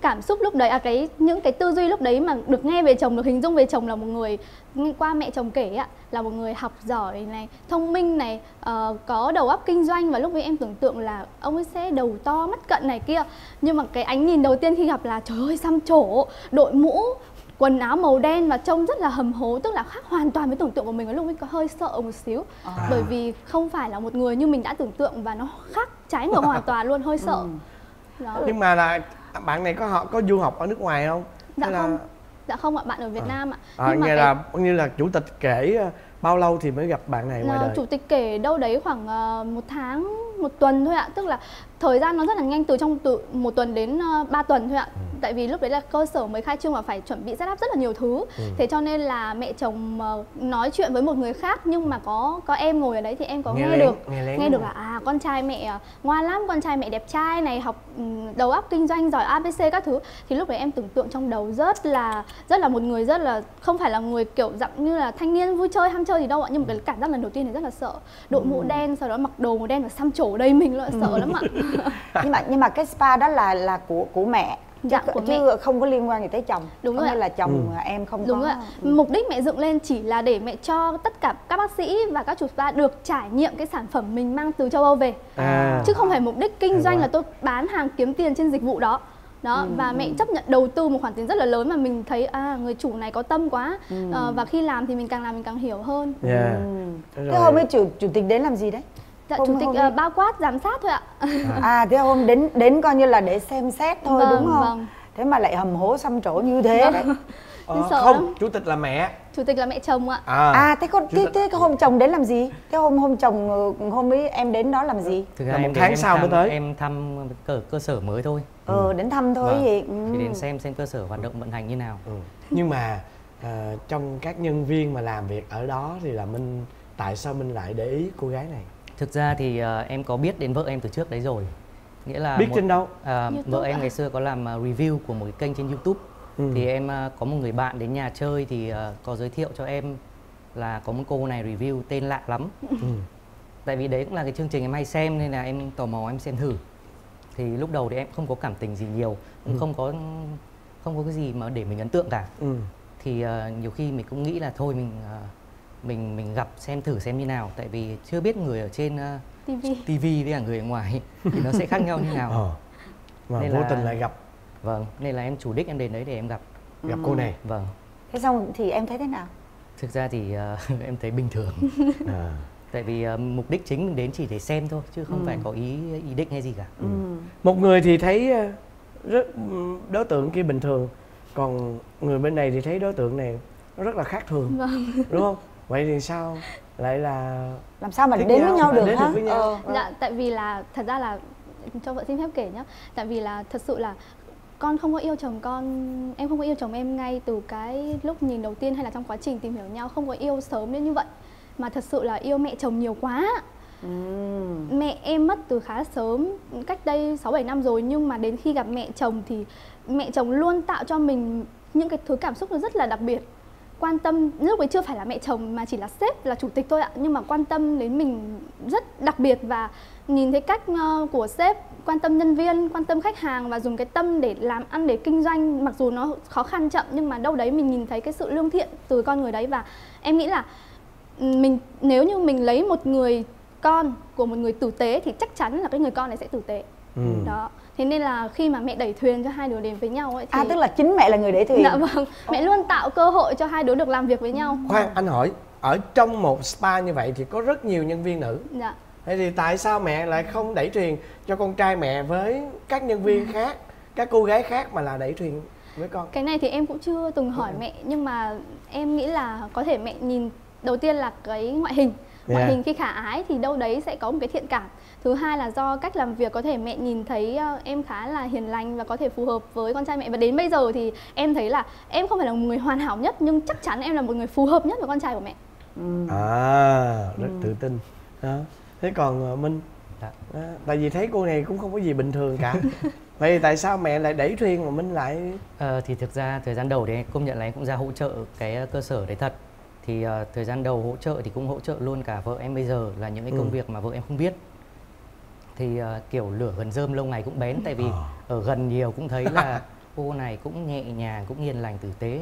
cảm xúc lúc đấy, à cái những cái tư duy lúc đấy mà được nghe về chồng, được hình dung về chồng là một người qua mẹ chồng kể ạ, là một người học giỏi này, thông minh này, uh, có đầu óc kinh doanh, và lúc ấy em tưởng tượng là ông ấy sẽ đầu to mắt cận này kia, nhưng mà cái ánh nhìn đầu tiên khi gặp là trời ơi xăm trổ, đội mũ, quần áo màu đen và trông rất là hầm hố, tức là khác hoàn toàn với tưởng tượng của mình. Ở lúc ấy có hơi sợ một xíu, à. bởi vì không phải là một người như mình đã tưởng tượng và nó khác trái ngược hoàn toàn luôn, hơi sợ. Ừ. Đó. Nhưng mà là bạn này có họ có du học ở nước ngoài không? Dạ hay không, là... dạ không ạ, bạn ở Việt à. Nam ạ. À, nhưng nghe mà là cái... như là chủ tịch kể bao lâu thì mới gặp bạn này ngoài à, đời? Chủ tịch kể đâu đấy khoảng uh, một tháng, một tuần thôi ạ, tức là thời gian nó rất là nhanh, từ trong từ một tuần đến uh, ba tuần thôi ạ. Ừ. Tại vì lúc đấy là cơ sở mới khai trương và phải chuẩn bị set up rất là nhiều thứ. Ừ. Thế cho nên là mẹ chồng nói chuyện với một người khác, nhưng mà có có em ngồi ở đấy thì em có nghe, nghe lén, được nghe, nghe được là à con trai mẹ ngoan lắm, con trai mẹ đẹp trai này, học đầu óc kinh doanh giỏi a bê xê các thứ. Thì lúc đấy em tưởng tượng trong đầu rất là rất là một người rất là không phải là người kiểu dạng như là thanh niên vui chơi ham chơi gì đâu ạ, nhưng mà cái cảm giác lần đầu tiên thì rất là sợ, đội mũ ừ. đen, sau đó mặc đồ màu đen và xăm trổ đây mình luôn, sợ ừ. lắm ạ. Nhưng mà nhưng mà cái spa đó là là của của mẹ. Dạ, chứ, của chứ mẹ. Không có liên quan gì tới chồng. Đúng rồi, là chồng ừ. em không đúng có. Rồi. Ừ. Mục đích mẹ dựng lên chỉ là để mẹ cho tất cả các bác sĩ và các chủ spa được trải nghiệm cái sản phẩm mình mang từ châu Âu về, à. chứ không phải mục đích kinh doanh là tôi bán hàng kiếm tiền trên dịch vụ đó. Đó, ừ. và mẹ chấp nhận đầu tư một khoản tiền rất là lớn mà mình thấy à người chủ này có tâm quá. Ừ. à, Và khi làm thì mình càng làm mình càng hiểu hơn. Yeah. Ừ. Thế hôm ấy chủ, chủ tịch đến làm gì đấy? Dạ, hôm, chủ tịch hôm... uh, bao quát giám sát thôi ạ. À, thế hôm đến đến coi như là để xem xét thôi, vâng, đúng không? Vâng. Thế mà lại hầm hố xăm trổ như thế đấy. Ờ, không, lắm. Chủ tịch là mẹ. Chủ tịch là mẹ chồng ạ. À, à thế con thế, thế hôm chồng đến làm gì? Thế hôm hôm chồng hôm ấy em đến đó làm gì? Thực ra là một em tháng sau mới tới. Em thăm cơ, cơ sở mới thôi. Ờ, ừ. đến thăm thôi gì? Vâng. Ừ. Thì đến xem xem cơ sở hoạt động vận hành như nào. Ừ. Nhưng mà uh, trong các nhân viên mà làm việc ở đó thì là Minh, tại sao Minh lại để ý cô gái này? Thực ra thì uh, em có biết đến vợ em từ trước đấy rồi. Nghĩa là biết một, trên đâu? Uh, vợ em à? ngày xưa có làm review của một cái kênh trên YouTube. Ừ. Thì em uh, có một người bạn đến nhà chơi thì uh, có giới thiệu cho em là có một cô này review tên lạ lắm. Ừ. Tại vì đấy cũng là cái chương trình em hay xem nên là em tò mò em xem thử. Thì lúc đầu thì em không có cảm tình gì nhiều, ừ. không có không có cái gì mà để mình ấn tượng cả. Ừ. Thì uh, nhiều khi mình cũng nghĩ là thôi mình uh, mình mình gặp xem thử xem như nào, tại vì chưa biết người ở trên uh, ti vi với cả người ở ngoài thì nó sẽ khác nhau như nào. Ờ. Mà nên vô là... tình lại gặp. Vâng, nên là em chủ đích em đến đấy để em gặp gặp ừ. cô này. Vâng. Thế xong thì em thấy thế nào? Thực ra thì uh, em thấy bình thường. À. Tại vì uh, mục đích chính mình đến chỉ để xem thôi chứ không ừ. phải có ý ý định hay gì cả. Ừ. Ừ. Một người thì thấy rất đối tượng kia bình thường, còn người bên này thì thấy đối tượng này nó rất là khác thường. Vâng. Đúng không? Vậy thì sao lại là làm sao mà đến với nhau, nhau được hả? Ờ. Dạ, tại vì là thật ra là cho vợ xin phép kể nhá. Tại vì là thật sự là con không có yêu chồng con, em không có yêu chồng em ngay từ cái lúc nhìn đầu tiên hay là trong quá trình tìm hiểu nhau, không có yêu sớm đến như vậy, mà thật sự là yêu mẹ chồng nhiều quá. Ừ. Mẹ em mất từ khá sớm, cách đây sáu bảy năm rồi, nhưng mà đến khi gặp mẹ chồng thì mẹ chồng luôn tạo cho mình những cái thứ cảm xúc nó rất là đặc biệt. Quan tâm, lúc ấy chưa phải là mẹ chồng mà chỉ là sếp, là chủ tịch thôi ạ. Nhưng mà quan tâm đến mình rất đặc biệt, và nhìn thấy cách của sếp quan tâm nhân viên, quan tâm khách hàng và dùng cái tâm để làm ăn, để kinh doanh. Mặc dù nó khó khăn chậm nhưng mà đâu đấy mình nhìn thấy cái sự lương thiện từ con người đấy. Và em nghĩ là mình nếu như mình lấy một người con của một người tử tế thì chắc chắn là cái người con này sẽ tử tế. Ừ. Đó. Thế nên là khi mà mẹ đẩy thuyền cho hai đứa đến với nhau ấy thì... À, tức là chính mẹ là người đẩy thuyền. Dạ vâng, mẹ luôn tạo cơ hội cho hai đứa được làm việc với nhau. Khoan, anh hỏi, ở trong một spa như vậy thì có rất nhiều nhân viên nữ. Dạ. Thế thì tại sao mẹ lại không đẩy thuyền cho con trai mẹ với các nhân viên ừ. khác, các cô gái khác mà là đẩy thuyền với con? Cái này thì em cũng chưa từng hỏi ừ. mẹ, nhưng mà em nghĩ là có thể mẹ nhìn đầu tiên là cái ngoại hình. ngoại yeah. hình khi khả ái thì đâu đấy sẽ có một cái thiện cảm. Thứ hai là do cách làm việc, có thể mẹ nhìn thấy em khá là hiền lành và có thể phù hợp với con trai mẹ. Và đến bây giờ thì em thấy là em không phải là một người hoàn hảo nhất, nhưng chắc chắn em là một người phù hợp nhất với con trai của mẹ. Ừ. À, rất ừ. tự tin đó. Thế còn Minh? Đó. Tại vì thấy cô này cũng không có gì bình thường cả. Vậy tại sao mẹ lại đẩy Thuyên mà Minh lại... À, thì thực ra thời gian đầu đấy công nhận là em cũng ra hỗ trợ cái cơ sở đấy thật. Thì uh, thời gian đầu hỗ trợ thì cũng hỗ trợ luôn cả vợ em bây giờ là những cái công ừ. việc mà vợ em không biết. Thì uh, kiểu lửa gần rơm lâu ngày cũng bén. Tại vì ờ. ở gần nhiều cũng thấy là cô này cũng nhẹ nhàng, cũng hiền lành, tử tế.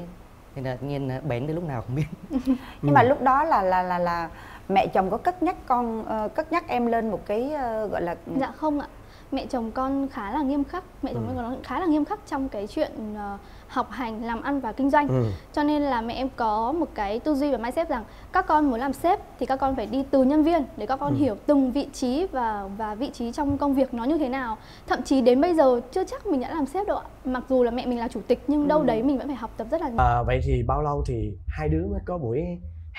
Nên là nhiên bén đến lúc nào không biết. Nhưng ừ. mà lúc đó là là là là mẹ chồng có cất nhắc con, uh, cất nhắc em lên một cái uh, gọi là... Dạ không ạ. Mẹ chồng con khá là nghiêm khắc, mẹ chồng ừ. con khá là nghiêm khắc trong cái chuyện uh, học hành, làm ăn và kinh doanh. ừ. Cho nên là mẹ em có một cái tư duy và mindset rằng các con muốn làm sếp thì các con phải đi từ nhân viên để các con ừ. hiểu từng vị trí và và vị trí trong công việc nó như thế nào. Thậm chí đến bây giờ chưa chắc mình đã làm sếp đâu ạ. Mặc dù là mẹ mình là chủ tịch nhưng ừ. đâu đấy mình vẫn phải học tập rất là nhiều. À, vậy thì bao lâu thì hai đứa mới có buổi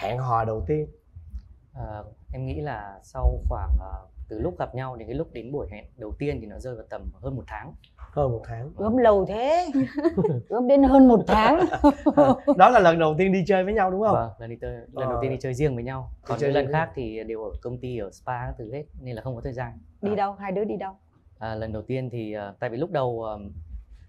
hẹn hò đầu tiên? À, em nghĩ là sau khoảng... Uh... từ lúc gặp nhau đến cái lúc đến buổi hẹn đầu tiên thì nó rơi vào tầm hơn một tháng. Hơn một tháng. Ướm lâu thế. Ướm đến hơn một tháng. À, đó là lần đầu tiên đi chơi với nhau đúng không? Vâng, lần, đi chơi, lần ờ. đầu tiên đi chơi riêng với nhau. Còn những lần khác nhau. Thì đều ở công ty, ở spa các thứ hết nên là không có thời gian. Đi à. đâu? Hai đứa đi đâu? À, lần đầu tiên thì tại vì lúc đầu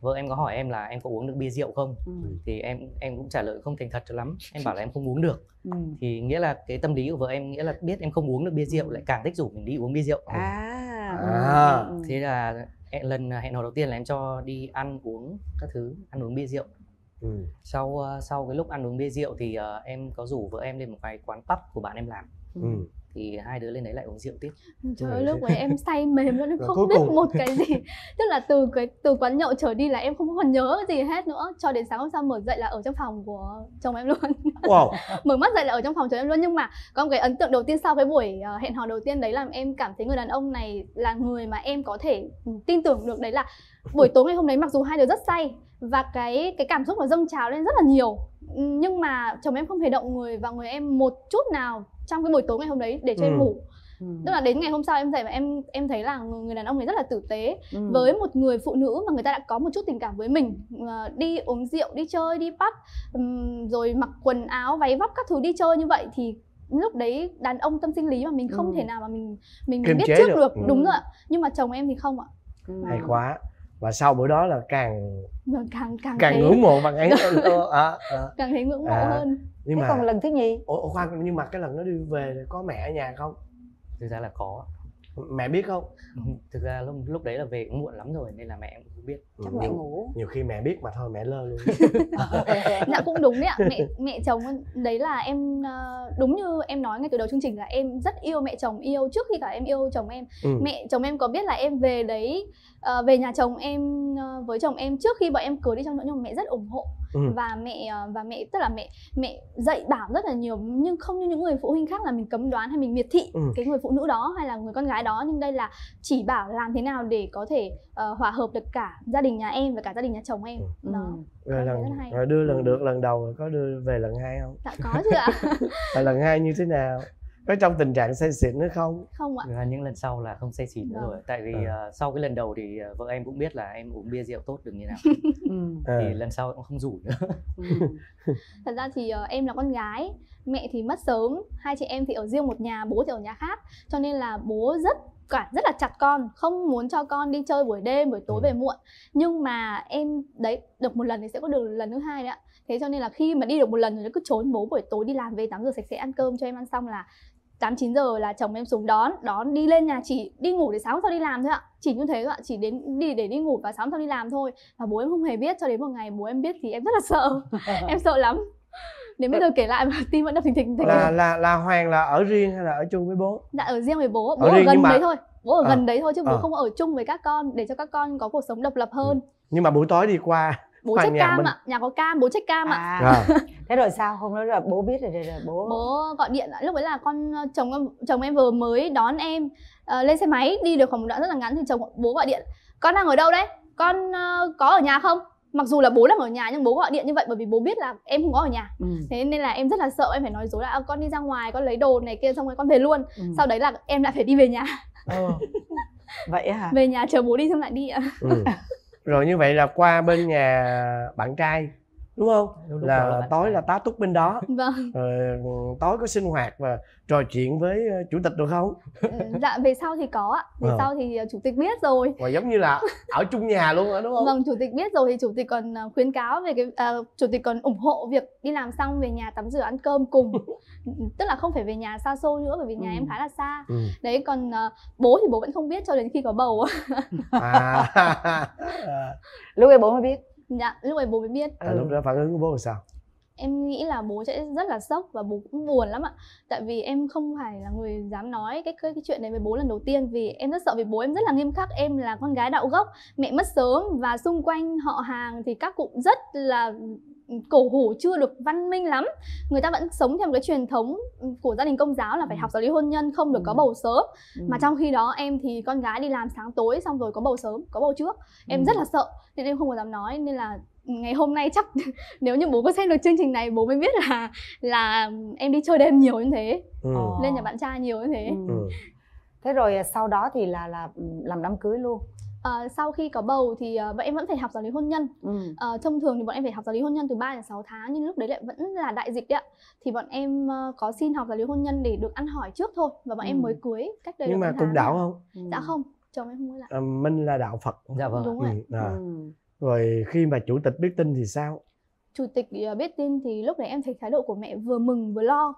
vợ em có hỏi em là em có uống được bia rượu không? Ừ. Thì em em cũng trả lời không thành thật cho lắm. Em bảo là em không uống được. Ừ. Thì nghĩa là cái tâm lý của vợ em nghĩa là biết em không uống được bia rượu ừ. lại càng thích rủ mình đi uống bia rượu. À. à. Ừ. Thế là lần hẹn hò đầu tiên là em cho đi ăn uống các thứ, ăn uống bia rượu. Ừ. Sau sau cái lúc ăn uống bia rượu thì uh, em có rủ vợ em lên một cái quán pub của bạn em làm. Ừ. Thì hai đứa lên đấy lại uống rượu tiếp. Trời ơi, lúc ấy em say mềm luôn, em không biết cùng. một cái gì. Tức là từ cái từ quán nhậu trở đi là em không còn nhớ gì hết nữa. Cho đến sáng hôm sau mở dậy là ở trong phòng của chồng em luôn. Wow. Mở mắt dậy là ở trong phòng chồng em luôn. Nhưng mà có một cái ấn tượng đầu tiên sau cái buổi hẹn hò đầu tiên đấy làm em cảm thấy người đàn ông này là người mà em có thể tin tưởng được. Đấy là buổi tối ngày hôm đấy mặc dù hai đứa rất say và cái cái cảm xúc nó dâng trào lên rất là nhiều, nhưng mà chồng em không hề động người vào người em một chút nào trong cái buổi tối ngày hôm đấy để cho ừ. em ngủ. ừ. Tức là đến ngày hôm sau em dậy và em em thấy là người đàn ông ấy rất là tử tế ừ. với một người phụ nữ mà người ta đã có một chút tình cảm với mình. Đi uống rượu, đi chơi, đi pub, rồi mặc quần áo, váy vóc các thứ đi chơi như vậy thì lúc đấy đàn ông tâm sinh lý mà mình không ừ. thể nào mà mình mình, mình biết trước được, được. Ừ. Đúng rồi ạ. Nhưng mà chồng em thì không ạ. ừ. Hay quá. Và sau bữa đó là càng càng càng, càng thấy... ngưỡng mộ bằng ấy à, à. càng thấy ngưỡng mộ à. hơn. Nhưng thế mà còn lần thứ nhì? Ủa khoan, nhưng mà cái lần nó đi về có mẹ ở nhà không? Thực ra là có. Mẹ biết không? Ừ. Thực ra lúc, lúc đấy là về cũng muộn lắm rồi nên là mẹ cũng không biết. Chắc mẹ ngủ. Nhiều khi mẹ biết mà thôi mẹ lơ luôn. Dạ cũng đúng đấy ạ. Mẹ mẹ chồng đấy là em, đúng như em nói ngay từ đầu chương trình là em rất yêu mẹ chồng, yêu trước khi cả em yêu chồng em. Ừ. Mẹ chồng em có biết là em về đấy, về nhà chồng em với chồng em trước khi bọn em cưới đi chăng nữa nhưng mà mẹ rất ủng hộ. Ừ. và mẹ và mẹ tức là mẹ mẹ dạy bảo rất là nhiều, nhưng không như những người phụ huynh khác là mình cấm đoán hay mình miệt thị ừ. cái người phụ nữ đó hay là người con gái đó, nhưng đây là chỉ bảo làm thế nào để có thể uh, hòa hợp được cả gia đình nhà em và cả gia đình nhà chồng em. ừ. Đó. Rồi, lần, rồi đưa lần được lần đầu có đưa về lần hai không? Đã có chứ ạ. À, lần hai như thế nào? Có trong tình trạng say xỉn nữa không? Không ạ. À, những lần sau là không say xỉn nữa rồi. Tại vì à. uh, sau cái lần đầu thì uh, vợ em cũng biết là em uống bia rượu tốt đừng như nào. ừ. à. Thì lần sau cũng không rủ nữa. ừ. Thật ra thì uh, em là con gái, mẹ thì mất sớm, hai chị em thì ở riêng một nhà, bố thì ở nhà khác. Cho nên là bố rất quản rất là chặt con, không muốn cho con đi chơi buổi đêm, buổi tối ừ. về muộn. Nhưng mà em đấy được một lần thì sẽ có được lần thứ hai đấy ạ. Thế cho nên là khi mà đi được một lần rồi nó cứ trốn bố buổi tối đi làm về tám giờ sạch sẽ ăn cơm cho em ăn xong là tám chín giờ là chồng em xuống đón, đón đi lên nhà chỉ đi ngủ để sáng sau đi làm thôi ạ. Chỉ như thế thôi ạ, chỉ đến đi để đi ngủ và sáng sau đi làm thôi. Và bố em không hề biết, cho đến một ngày bố em biết thì em rất là sợ. Em sợ lắm. Đến bây giờ kể lại mà tim vẫn đập thình thình. Là là là Hoàng là ở riêng hay là ở chung với bố? Dạ ở riêng với bố, bố ở, ở gần mà... đấy thôi. Bố ở à, gần đấy thôi chứ bố à. không ở chung với các con để cho các con có cuộc sống độc lập hơn. Ừ. Nhưng mà buổi tối đi qua bố check cam mình... ạ, nhà có cam, bố check cam à. ạ. À. Thế rồi sao? Hôm đó là bố biết rồi, rồi bố bố gọi điện. Lúc ấy là con chồng em, chồng em vừa mới đón em uh, lên xe máy đi được khoảng một đoạn rất là ngắn thì chồng bố gọi điện: "Con đang ở đâu đấy? Con uh, có ở nhà không?" Mặc dù là bố đang ở nhà nhưng bố gọi điện như vậy bởi vì bố biết là em không có ở nhà. ừ. Thế nên là em rất là sợ, em phải nói dối là con đi ra ngoài, con lấy đồ này kia xong rồi con về luôn. ừ. Sau đấy là em lại phải đi về nhà. ừ. Vậy hả? Về nhà chờ bố đi xong lại đi ạ. ừ. Rồi như vậy là qua bên nhà bạn trai đúng không? Đúng, đúng là, là tối là tá túc bên đó. Vâng. Rồi tối có sinh hoạt và trò chuyện với chủ tịch được không? Dạ về sau thì có ạ. Về ừ. sau thì chủ tịch biết rồi. Và giống như là ở chung nhà luôn hả, đúng không? Vâng, chủ tịch biết rồi thì chủ tịch còn khuyến cáo về cái à, chủ tịch còn ủng hộ việc đi làm xong về nhà tắm rửa ăn cơm cùng. Tức là không phải về nhà xa xôi nữa bởi vì nhà ừ. em khá là xa. ừ. Đấy, còn à, bố thì bố vẫn không biết cho đến khi có bầu. à, à. Lúc ấy bố mới biết. Dạ, lúc ấy bố mới biết. À, lúc đó phản ứng của bố là sao? Em nghĩ là bố sẽ rất là sốc và bố cũng buồn lắm ạ. Tại vì em không phải là người dám nói cái, cái, cái chuyện đấy với bố lần đầu tiên. Vì em rất sợ vì bố em rất là nghiêm khắc. Em là con gái đạo gốc, mẹ mất sớm. Và xung quanh họ hàng thì các cụ rất là cổ hủ, chưa được văn minh lắm. Người ta vẫn sống theo một cái truyền thống của gia đình Công giáo là phải học giáo lý hôn nhân, không được ừ. có bầu sớm. ừ. Mà trong khi đó em thì con gái đi làm sáng tối xong rồi có bầu sớm, có bầu trước. Em ừ. rất là sợ nên em không có dám nói. Nên là ngày hôm nay chắc nếu như bố có xem được chương trình này bố mới biết là là em đi chơi đêm nhiều như thế, ừ. lên nhà bạn trai nhiều như thế. ừ. Thế rồi sau đó thì là là làm đám cưới luôn. À, sau khi có bầu thì uh, bọn em vẫn phải học giáo lý hôn nhân. ừ. À, thông thường thì bọn em phải học giáo lý hôn nhân từ ba đến sáu tháng. Nhưng lúc đấy lại vẫn là đại dịch đấy ạ. Thì bọn em uh, có xin học giáo lý hôn nhân để được ăn hỏi trước thôi. Và bọn ừ. em mới cưới cách đây. Nhưng mà cùng đạo không? Ừ. Dạ không, chồng em không mới lại. À, Minh là đạo Phật. Dạ vâng. Đúng rồi. Ừ. À. Ừ. Rồi khi mà chủ tịch biết tin thì sao? Chủ tịch biết tin thì lúc đấy em thấy thái độ của mẹ vừa mừng vừa lo.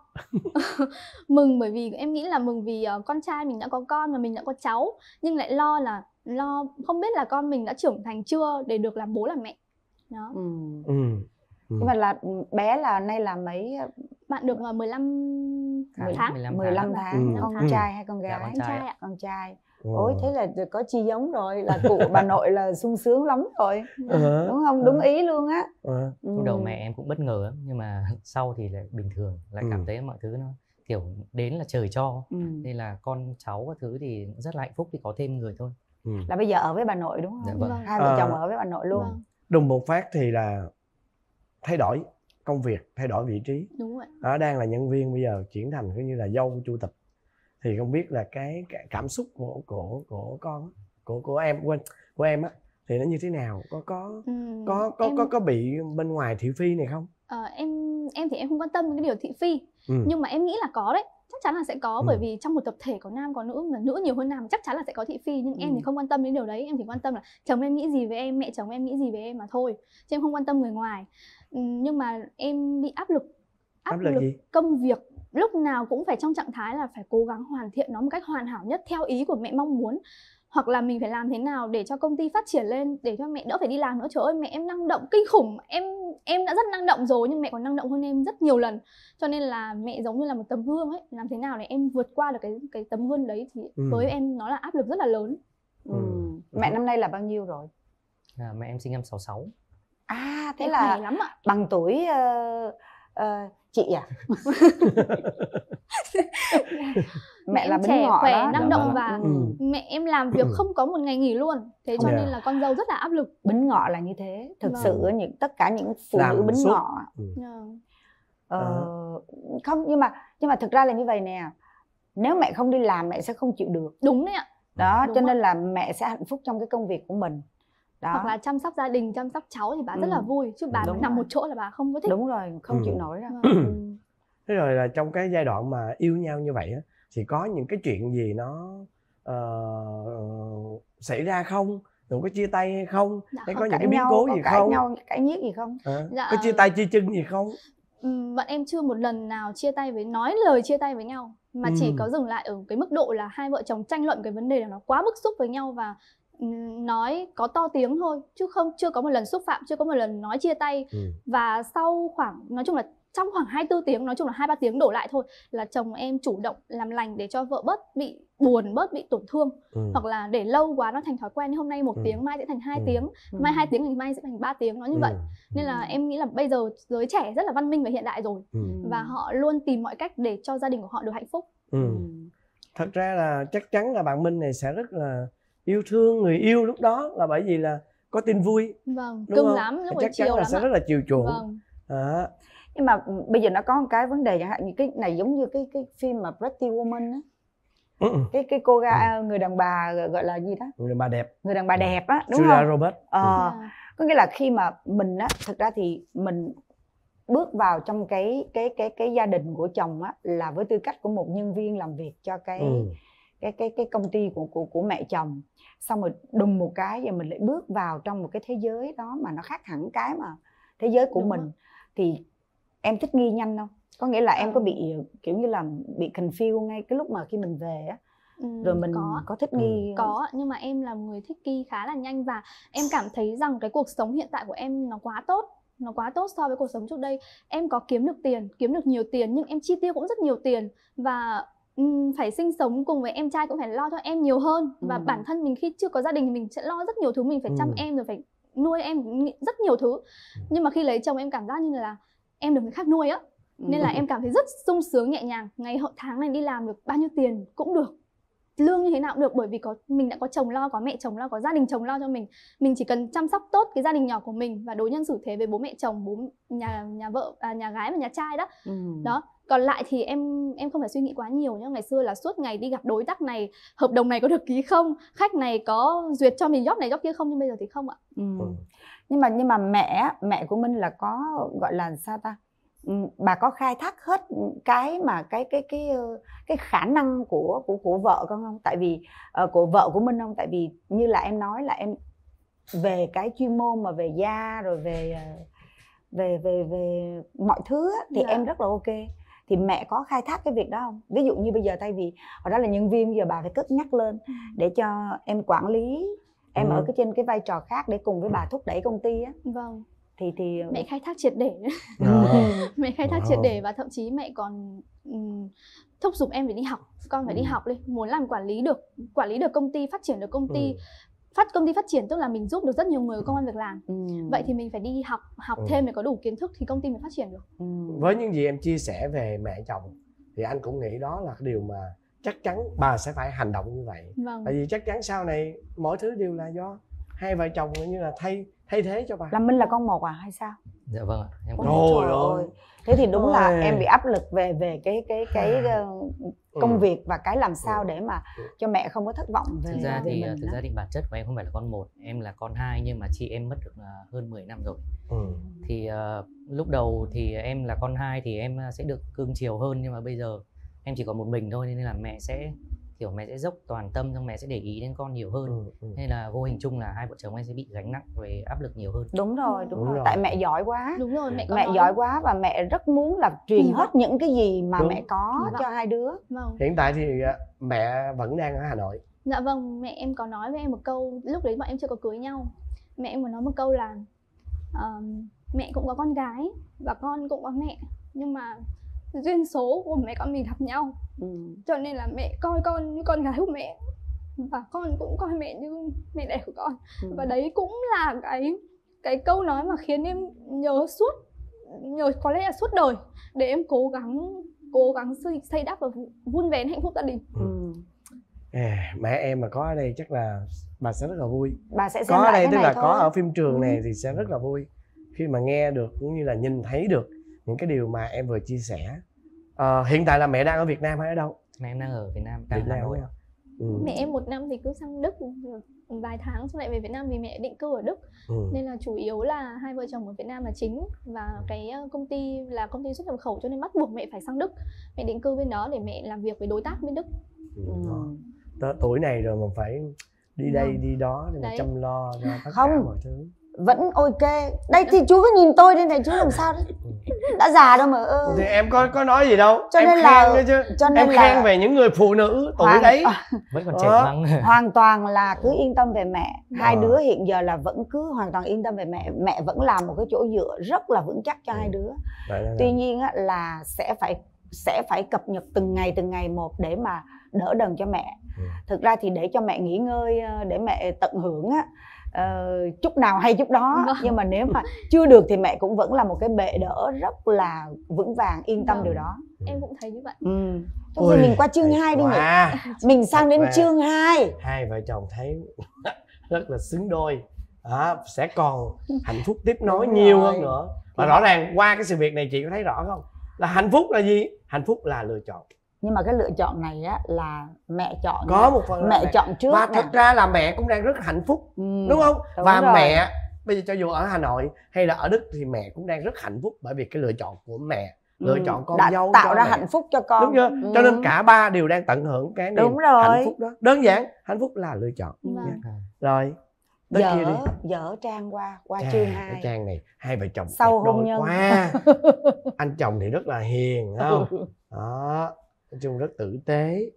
Mừng bởi vì em nghĩ là mừng vì con trai mình đã có con và mình đã có cháu. Nhưng lại lo là lo không biết là con mình đã trưởng thành chưa để được làm bố làm mẹ. Đó. Ừ. Ừ. Ừ. Nhưng mà là bé là nay là mấy? Bạn được mười lăm tháng. mười lăm tháng. Con ừ. trai hay con gái? Dạ, con trai, trai ạ. Con trai. Wow. Ôi thế là có chi giống rồi, là cụ bà nội là sung sướng lắm rồi. ừ. Đúng không? Đúng ừ. ý luôn á. ừ. Lúc đầu mẹ em cũng bất ngờ lắm, nhưng mà sau thì lại bình thường, lại cảm thấy mọi thứ nó kiểu đến là trời cho. ừ. Nên là con cháu các thứ thì rất là hạnh phúc khi có thêm người thôi. ừ. Là bây giờ ở với bà nội đúng không? Dạ, vâng. Hai vợ à, chồng ở với bà nội luôn. Vâng. Đùng một phát thì là thay đổi công việc, thay đổi vị trí. Đúng rồi. À, đang là nhân viên bây giờ chuyển thành cứ như là dâu của chủ tịch. Thì không biết là cái cảm xúc của của của con của của em quên của em á thì nó như thế nào, có có ừ, có có, em... có có bị bên ngoài thị phi này không? Ờ, em em thì em không quan tâm cái điều thị phi. ừ. Nhưng mà em nghĩ là có đấy, chắc chắn là sẽ có. ừ. Bởi vì trong một tập thể có nam có nữ mà nữ nhiều hơn nam chắc chắn là sẽ có thị phi, nhưng ừ. em thì không quan tâm đến điều đấy. Em chỉ quan tâm là chồng em nghĩ gì với em, mẹ chồng em nghĩ gì với em mà thôi, chứ em không quan tâm người ngoài. ừ, nhưng mà em bị áp lực áp, áp lực, lực gì? Công việc lúc nào cũng phải trong trạng thái là phải cố gắng hoàn thiện nó một cách hoàn hảo nhất theo ý của mẹ mong muốn. Hoặc là mình phải làm thế nào để cho công ty phát triển lên, để cho mẹ đỡ phải đi làm nữa. Trời ơi mẹ em năng động kinh khủng. Em em đã rất năng động rồi nhưng mẹ còn năng động hơn em rất nhiều lần. Cho nên là mẹ giống như là một tấm gương ấy. Làm thế nào để em vượt qua được cái cái tấm gương đấy thì ừ. với em nó là áp lực rất là lớn. ừ. Ừ. Mẹ năm nay là bao nhiêu rồi? À, mẹ em sinh năm sáu sáu. À thế em là lắm ạ. Bằng tuổi... Uh... Ờ, chị à? Mẹ em là trẻ, ngọ khỏe, đó. Năng động và ừ. mẹ em làm việc không có một ngày nghỉ luôn. Thế cho yeah. nên là con dâu rất là áp lực. Bính ngọ là như thế. Thực vâng. sự những tất cả những phụ nữ bính ngọ ừ. ờ, không nhưng mà nhưng mà thực ra là như vậy nè. Nếu mẹ không đi làm mẹ sẽ không chịu được. Đúng đấy ạ. Đó đúng cho nên là mẹ sẽ hạnh phúc trong cái công việc của mình. Đó. Hoặc là chăm sóc gia đình, chăm sóc cháu thì bà ừ. rất là vui. Chứ bà nằm một chỗ là bà không có thích. Đúng rồi, không ừ. chịu nổi đâu. ừ. Thế rồi là trong cái giai đoạn mà yêu nhau như vậy á, thì có những cái chuyện gì nó uh, xảy ra không? Rồi có chia tay hay không? Dạ, hay không, có những cái biến cố gì cãi không? Nhau, cãi nhiếc gì không? À, dạ, có chia tay chia chân gì không? Bọn em chưa một lần nào chia tay với nói lời chia tay với nhau. Mà ừ. chỉ có dừng lại ở cái mức độ là hai vợ chồng tranh luận cái vấn đề là nó quá bức xúc với nhau và nói có to tiếng thôi, chứ không chưa có một lần xúc phạm, chưa có một lần nói chia tay. ừ. Và sau khoảng nói chung là trong khoảng hai mươi bốn tiếng, nói chung là hai ba tiếng đổ lại thôi là chồng em chủ động làm lành để cho vợ bớt bị buồn, bớt bị tổn thương. ừ. Hoặc là để lâu quá nó thành thói quen, hôm nay một ừ. tiếng mai sẽ thành hai ừ. tiếng, mai hai tiếng thì mai sẽ thành ba tiếng, nó như ừ. vậy. Nên là em nghĩ là bây giờ giới trẻ rất là văn minh và hiện đại rồi, ừ. và họ luôn tìm mọi cách để cho gia đình của họ được hạnh phúc. ừ. Thật ra là chắc chắn là bạn Minh này sẽ rất là yêu thương người yêu lúc đó, là bởi vì là có tin vui. Vâng, cưng lắm, lúc buổi chiều là sẽ rất là chiều chuộng. Vâng. À. Nhưng mà bây giờ nó có một cái vấn đề, chẳng hạn như cái này giống như cái cái phim mà Pretty Woman á. Ừ. Cái cái cô gái ừ. người đàn bà gọi là gì đó? Người đàn bà đẹp. Người đàn bà đẹp á, đúng Julia không? Robert. Ờ. À. Có nghĩa là khi mà mình á, thực ra thì mình bước vào trong cái cái cái cái gia đình của chồng á là với tư cách của một nhân viên làm việc cho cái ừ. cái cái cái công ty của của của mẹ chồng, xong rồi đùng một cái và mình lại bước vào trong một cái thế giới đó mà nó khác hẳn cái mà thế giới của đúng mình rồi. Thì em thích nghi nhanh không? Có nghĩa là ừ. em có bị kiểu như là bị confuse ngay cái lúc mà khi mình về á? Ừ, rồi mình có, có thích nghi có, nhưng mà em là người thích nghi khá là nhanh và em cảm thấy rằng cái cuộc sống hiện tại của em nó quá tốt. Nó quá tốt so với cuộc sống trước đây. Em có kiếm được tiền, kiếm được nhiều tiền, nhưng em chi tiêu cũng rất nhiều tiền. Và um, phải sinh sống cùng với em trai cũng phải lo cho em nhiều hơn. Và ừ. bản thân mình khi chưa có gia đình mình sẽ lo rất nhiều thứ. Mình phải chăm ừ. em rồi phải nuôi em rất nhiều thứ. Nhưng mà khi lấy chồng em cảm giác như là em được người khác nuôi á. Nên là em cảm thấy rất sung sướng, nhẹ nhàng. Ngày hậu tháng này đi làm được bao nhiêu tiền cũng được, lương như thế nào cũng được, bởi vì có mình đã có chồng lo, có mẹ chồng lo, có gia đình chồng lo cho mình. Mình chỉ cần chăm sóc tốt cái gia đình nhỏ của mình và đối nhân xử thế với bố mẹ chồng, bố nhà nhà vợ à, nhà gái và nhà trai đó. Ừ. Đó, còn lại thì em em không phải suy nghĩ quá nhiều. Nhưng ngày xưa là suốt ngày đi gặp đối tác này, hợp đồng này có được ký không, khách này có duyệt cho mình job này job kia không, nhưng bây giờ thì không ạ. Ừ. Ừ. Nhưng mà nhưng mà mẹ mẹ của Minh là có gọi là sao ta? Bà có khai thác hết cái mà cái cái cái cái khả năng của của của vợ con không? Tại vì uh, của vợ của Minh không? Tại vì như là em nói là em về cái chuyên môn mà về da rồi về về về về mọi thứ á, thì dạ. em rất là ok. Thì mẹ có khai thác cái việc đó không? Ví dụ như bây giờ thay vì hồi đó là nhân viên, bây giờ bà phải cất nhắc lên để cho em quản lý em ừ. ở cái trên cái vai trò khác để cùng với bà thúc đẩy công ty á. Vâng. Thì, thì... mẹ khai thác triệt để à. Mẹ khai thác triệt để và thậm chí mẹ còn um, thúc giục em phải đi học, con phải ừ. đi học đi, muốn làm quản lý được quản lý được công ty, phát triển được công ty. Ừ. Phát công ty phát triển tức là mình giúp được rất nhiều người có công ăn việc làm. Ừ. Vậy thì mình phải đi học học ừ. thêm để có đủ kiến thức thì công ty mới phát triển được. Ừ. Với những gì em chia sẻ về mẹ chồng thì anh cũng nghĩ đó là điều mà chắc chắn bà sẽ phải hành động như vậy. Vâng. Tại vì chắc chắn sau này mọi thứ đều là do hai vợ chồng như là thay thay thế cho bà. Là Minh là con một à hay sao? Dạ vâng. Em con trời ơi. Thế thì đúng ôi. Là em bị áp lực về về cái cái cái công ừ. việc và cái làm sao ừ. để mà cho mẹ không có thất vọng về, thực ra về thì mình thực đó. Ra thì bản chất của em không phải là con một, em là con hai nhưng mà chị em mất được hơn mười năm rồi. Ừ. Thì uh, lúc đầu thì em là con hai thì em sẽ được cưng chiều hơn, nhưng mà bây giờ em chỉ còn một mình thôi nên là mẹ sẽ kiểu mẹ sẽ dốc toàn tâm, xong mẹ sẽ để ý đến con nhiều hơn. Ừ, ừ. Nên là vô hình chung là hai vợ chồng em sẽ bị gánh nặng về áp lực nhiều hơn. Đúng rồi, đúng, đúng rồi. rồi. Tại mẹ giỏi quá. Đúng rồi, mẹ có mẹ nói. giỏi quá và mẹ rất muốn là truyền ừ. hết những cái gì mà đúng. mẹ có đúng. cho hai đứa. Vâng. Hiện tại thì mẹ vẫn đang ở Hà Nội. Dạ vâng, mẹ em có nói với em một câu, lúc đấy bọn em chưa có cưới nhau. Mẹ em có nói một câu là uh, mẹ cũng có con gái và con cũng có mẹ, nhưng mà duyên số của mẹ con mình gặp nhau. Ừ. Cho nên là mẹ coi con như con gái của mẹ và con cũng coi mẹ như mẹ đẻ của con. Ừ. Và đấy cũng là cái cái câu nói mà khiến em nhớ suốt nhớ có lẽ là suốt đời để em cố gắng cố gắng xây, xây đắp và vun vén hạnh phúc gia đình. Ừ. À, mẹ em mà có ở đây chắc là bà sẽ rất là vui. Bà sẽ có ở đây tức là thôi. Có ở phim trường ừ. này thì sẽ rất là vui khi mà nghe được cũng như là nhìn thấy được những cái điều mà em vừa chia sẻ. À, hiện tại là mẹ đang ở Việt Nam hay ở đâu? Mẹ em đang ở Việt Nam. Việt Nam không? Ừ. Mẹ em một năm thì cứ sang Đức vài tháng xong lại về Việt Nam vì mẹ định cư ở Đức. Ừ. Nên là chủ yếu là hai vợ chồng ở Việt Nam là chính và ừ. cái công ty là công ty xuất nhập khẩu cho nên bắt buộc mẹ phải sang Đức. Mẹ định cư bên đó để mẹ làm việc với đối tác bên Đức. Ừ. Ừ. Tuổi này rồi mà phải đi đây ừ. đi đó để mà chăm lo cho tất cả mọi thứ. Vẫn ok. Đây thì chú cứ nhìn tôi đây này, chú làm sao đấy? Đã già đâu mà. Ừ. Thì em có có nói gì đâu. Cho em nên là chứ. Cho nên em khen là... về những người phụ nữ tuổi hoàn... đấy à. Vẫn còn trẻ măng. Hoàn toàn là cứ yên tâm về mẹ. Hai à. đứa hiện giờ là vẫn cứ hoàn toàn yên tâm về mẹ. Mẹ vẫn là một cái chỗ dựa rất là vững chắc cho ừ. hai đứa. Đấy, đấy, Tuy đấy. nhiên á, là sẽ phải sẽ phải cập nhật từng ngày từng ngày một để mà đỡ đần cho mẹ. Ừ. Thực ra thì để cho mẹ nghỉ ngơi, để mẹ tận hưởng á, Uh, chút nào hay chút đó. Vâng. Nhưng mà nếu mà chưa được thì mẹ cũng vẫn là một cái bệ đỡ rất là vững vàng, yên tâm. Vâng. Điều đó em cũng thấy như vậy. Ừ. Thôi thì mình qua chương hai đi nhỉ. Mình sang đến chương hai. Hai vợ chồng thấy rất là xứng đôi. à, sẽ còn hạnh phúc tiếp nối nhiều rồi. Hơn nữa. Và rõ ràng qua cái sự việc này chị có thấy rõ không? Là hạnh phúc là gì? Hạnh phúc là lựa chọn. Nhưng mà cái lựa chọn này á là mẹ chọn. Có một phần mẹ, mẹ chọn trước. Và nè, thật ra là mẹ cũng đang rất hạnh phúc, ừ, đúng không? Đúng và rồi. Mẹ bây giờ cho dù ở Hà Nội hay là ở Đức thì mẹ cũng đang rất hạnh phúc, bởi vì cái lựa chọn của mẹ, lựa ừ. chọn con đã dâu tạo ra mẹ. Hạnh phúc cho con, đúng chưa? Ừ. Cho nên cả ba đều đang tận hưởng cái niềm hạnh phúc đó. Đơn giản, hạnh phúc là lựa chọn. Vâng. Rồi tới dở, kia đi. Dở Trang qua qua à, chương hai. Trang này hai vợ chồng sau hôn nhân quá. Anh chồng thì rất là hiền không? Ừ. Đó, nói chung rất tử tế.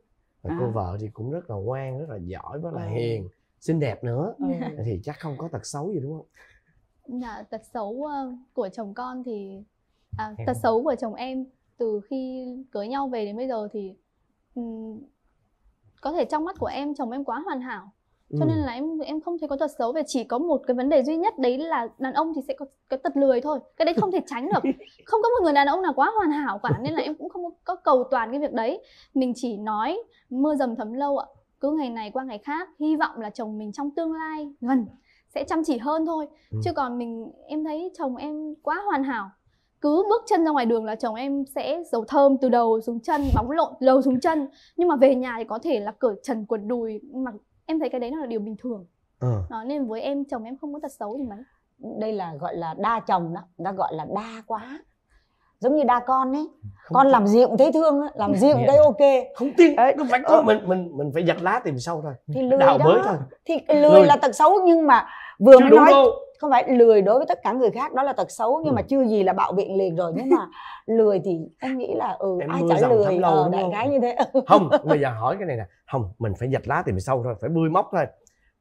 Và à. cô vợ thì cũng rất là ngoan, rất là giỏi, rất là ừ. hiền, xinh đẹp nữa. Ừ. Thì chắc không có tật xấu gì đúng không? Dạ, tật xấu của chồng con thì à, tật xấu của chồng em từ khi cưới nhau về đến bây giờ thì um, có thể trong mắt của em chồng em quá hoàn hảo, cho ừ. nên là em em không thấy có tật xấu. Về chỉ có một cái vấn đề duy nhất, đấy là đàn ông thì sẽ có cái tật lười thôi, cái đấy không thể tránh được. Không có một người đàn ông nào quá hoàn hảo cả, nên là em cũng không có cầu toàn cái việc đấy. Mình chỉ nói mưa dầm thấm lâu ạ, cứ ngày này qua ngày khác, hy vọng là chồng mình trong tương lai gần sẽ chăm chỉ hơn thôi. ừ. Chứ còn mình em thấy chồng em quá hoàn hảo, cứ bước chân ra ngoài đường là chồng em sẽ dầu thơm từ đầu xuống chân, bóng lộn đầu xuống chân, nhưng mà về nhà thì có thể là cởi trần quần đùi, mà em thấy cái đấy là điều bình thường. ừ. Đó, nên với em chồng em không có tật xấu gì mấy. Đây là gọi là đa chồng đó, đã gọi là đa quá, giống như đa con ấy. Không con làm gì cũng thấy thương, làm gì cũng thấy ok. Không tin không phải ừ. mình mình mình phải giặt lá tìm sâu thôi, thì lười đào đó. Mới thôi thì lười, lười là tật xấu, nhưng mà vừa mới nói đâu. Không phải lười đối với tất cả người khác đó là tật xấu, nhưng ừ. mà chưa gì là bạo biện liền rồi. Nhưng mà lười thì em nghĩ là ừ em ai chả lười, ờ, đại khái như thế. Không, bây giờ hỏi cái này nè, không mình phải giặt lá tìm sâu thôi, phải bươi móc thôi.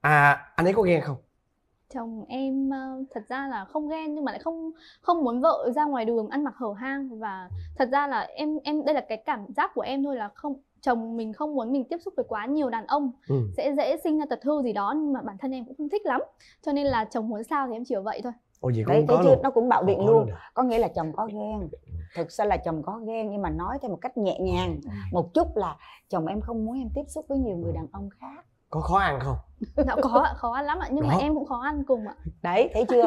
À, anh ấy có ghen không? Chồng em thật ra là không ghen, nhưng mà lại không không muốn vợ ra ngoài đường ăn mặc hở hang. Và thật ra là em em đây là cái cảm giác của em thôi, là không, chồng mình không muốn mình tiếp xúc với quá nhiều đàn ông, ừ. sẽ dễ sinh ra tật hư gì đó, nhưng mà bản thân em cũng không thích lắm, cho nên là chồng muốn sao thì em chỉ ở vậy thôi. Ôi gì đấy, có chứ, nó cũng bạo biện luôn, luôn. Có nghĩa là chồng có ghen, thực ra là chồng có ghen, nhưng mà nói theo một cách nhẹ nhàng một chút là chồng em không muốn em tiếp xúc với nhiều người đàn ông khác. Có khó ăn không? Đó, có, khó ăn lắm ạ, nhưng đó. Mà em cũng khó ăn cùng ạ. Đấy, thấy chưa?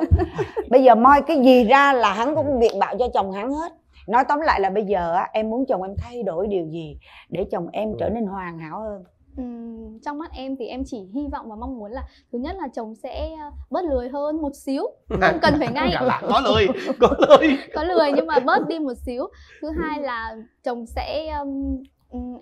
Bây giờ moi cái gì ra là hắn cũng biện bạo cho chồng hắn hết. Nói tóm lại là bây giờ á, em muốn chồng em thay đổi điều gì để chồng em trở nên hoàn hảo hơn? Ừ, trong mắt em thì em chỉ hy vọng và mong muốn là thứ nhất là chồng sẽ bớt lười hơn một xíu, không cần phải ngay. Có lười, có lười, có lười nhưng mà bớt đi một xíu. Thứ hai là chồng sẽ um,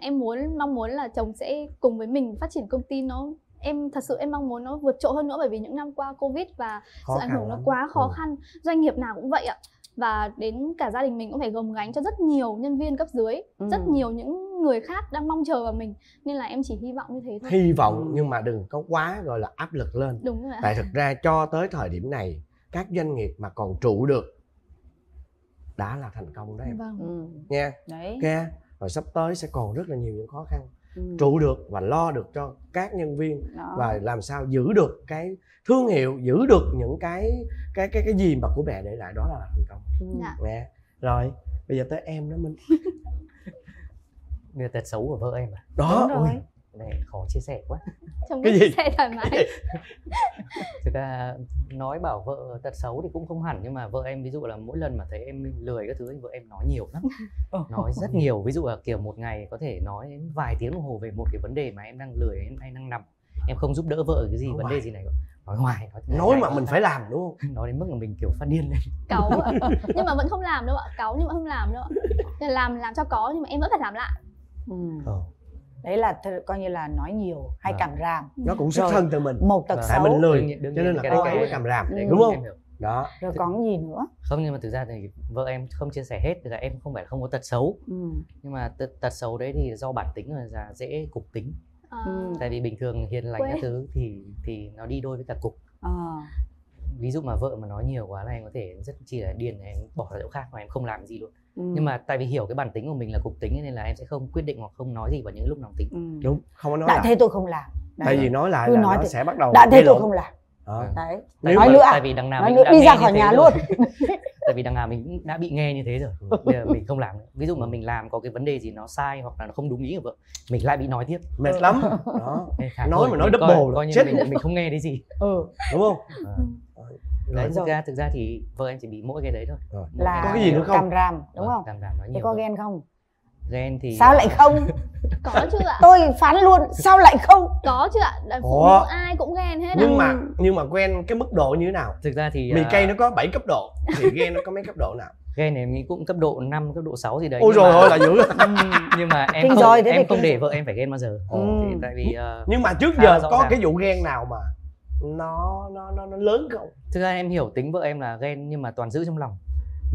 em muốn mong muốn là chồng sẽ cùng với mình phát triển công ty nó. Em thật sự em mong muốn nó vượt trội hơn nữa, bởi vì những năm qua Covid và khó sự ảnh hưởng nó quá khó khăn, doanh nghiệp nào cũng vậy ạ. Và đến cả gia đình mình cũng phải gồng gánh cho rất nhiều nhân viên cấp dưới, ừ. rất nhiều những người khác đang mong chờ vào mình. Nên là em chỉ hy vọng như thế thôi. Hy vọng nhưng mà đừng có quá gọi là áp lực lên. Đúng rồi. Tại thực ra cho tới thời điểm này, các doanh nghiệp mà còn trụ được đã là thành công đó em. Vâng. Ừ. Nha. Đấy. Nha. Rồi sắp tới sẽ còn rất là nhiều những khó khăn. Ừ. Trụ được và lo được cho các nhân viên đó. Và làm sao giữ được cái thương hiệu, giữ được những cái cái cái cái gì mà của mẹ để lại, đó là thành công. Ừ. Mẹ. Rồi bây giờ tới em đó Minh. Người tật xấu của vợ em à? Đó. Đúng rồi. Này khó chia sẻ quá. Chồng cái gì? Chia thoải mái. Thực ra nói bảo vợ tật xấu thì cũng không hẳn, nhưng mà vợ em ví dụ là mỗi lần mà thấy em lười các thứ thì vợ em nói nhiều lắm. Nói rất nhiều, ví dụ là kiểu một ngày có thể nói đến vài tiếng đồng hồ về một cái vấn đề mà em đang lười, em hay đang nằm. Em không giúp đỡ vợ cái gì, nói vấn hoài. Đề gì này. Nói hoài, nói, nói, nói mà mình phải làm đúng không? Nói đến mức là mình kiểu phát điên lên. Cáu ạ. Nhưng mà vẫn không làm đâu ạ, cáu nhưng mà không làm đâu ạ. Làm làm cho có nhưng mà em vẫn phải làm lại. Ừ. Ừ. Đấy là coi như là nói nhiều hay à. Cảm ràm. Nó cũng xuất thân từ mình. Một tật à, xấu. Tại mình lười, đương nhiên, cho nên là có cái cảm ràm, ừ. đúng không? Đó. Rồi còn gì nữa? Không, nhưng mà thực ra thì vợ em không chia sẻ hết, thì là em không phải không có tật xấu. Ừ. Nhưng mà tật xấu đấy thì do bản tính là dễ cục tính. Ừ. Tại vì bình thường hiền lành các thứ thì thì nó đi đôi với cả cục. À. Ví dụ mà vợ mà nói nhiều quá là em có thể rất chỉ là điền, em bỏ ra chỗ khác mà em không làm gì luôn. Ừ. Nhưng mà tại vì hiểu cái bản tính của mình là cục tính, nên là em sẽ không quyết định hoặc không nói gì vào những lúc nóng tính. Ừ. Đúng, không có nói đã là. Thế tôi không làm. Đã tại vì nói lại là nói nó thì... sẽ bắt đầu. Đã thế tôi không làm. À. Đấy. Tại, nói nữa. Tại vì đằng nào nói nữa, đi ra khỏi nhà luôn. Tại vì đằng nào mình cũng đã bị nghe như thế rồi, bây giờ mình không làm nữa. Ví dụ mà mình làm có cái vấn đề gì nó sai hoặc là nó không đúng ý của vợ, mình lại bị nói tiếp. Mệt lắm. Đó. Nói thôi, mà nói double coi, coi như chết. Mình, mình không nghe thấy gì. Ừ. Đúng không? À. Đấy, thực ra thực ra thì vợ em chỉ bị mỗi cái đấy thôi. Rồi. Là có cái gì nữa không? Càm ràm, đúng không? Càm ràm nói nhiều. Thế có ghen không? Ghen thì sao lại không? Có chứ ạ. Tôi phán luôn, sao lại không? Có chứ ạ. Phụ nữ ai cũng ghen hết. Nhưng mà nhưng mà ghen cái mức độ như thế nào? Thực ra thì mì uh... cây nó có bảy cấp độ thì ghen nó có mấy cấp độ nào? Ghen này em nghĩ cũng cấp độ năm, cấp độ sáu gì đấy. Ôi rồi mà... ơi là dữ. Nhưng mà em không, rồi, em không kinh... để vợ em phải ghen bao giờ. Ừ. Thì tại vì uh... nhưng mà trước giờ có ràng. Cái vụ ghen nào mà nó nó nó, nó lớn không? Thực ra em hiểu tính vợ em là ghen nhưng mà toàn giữ trong lòng.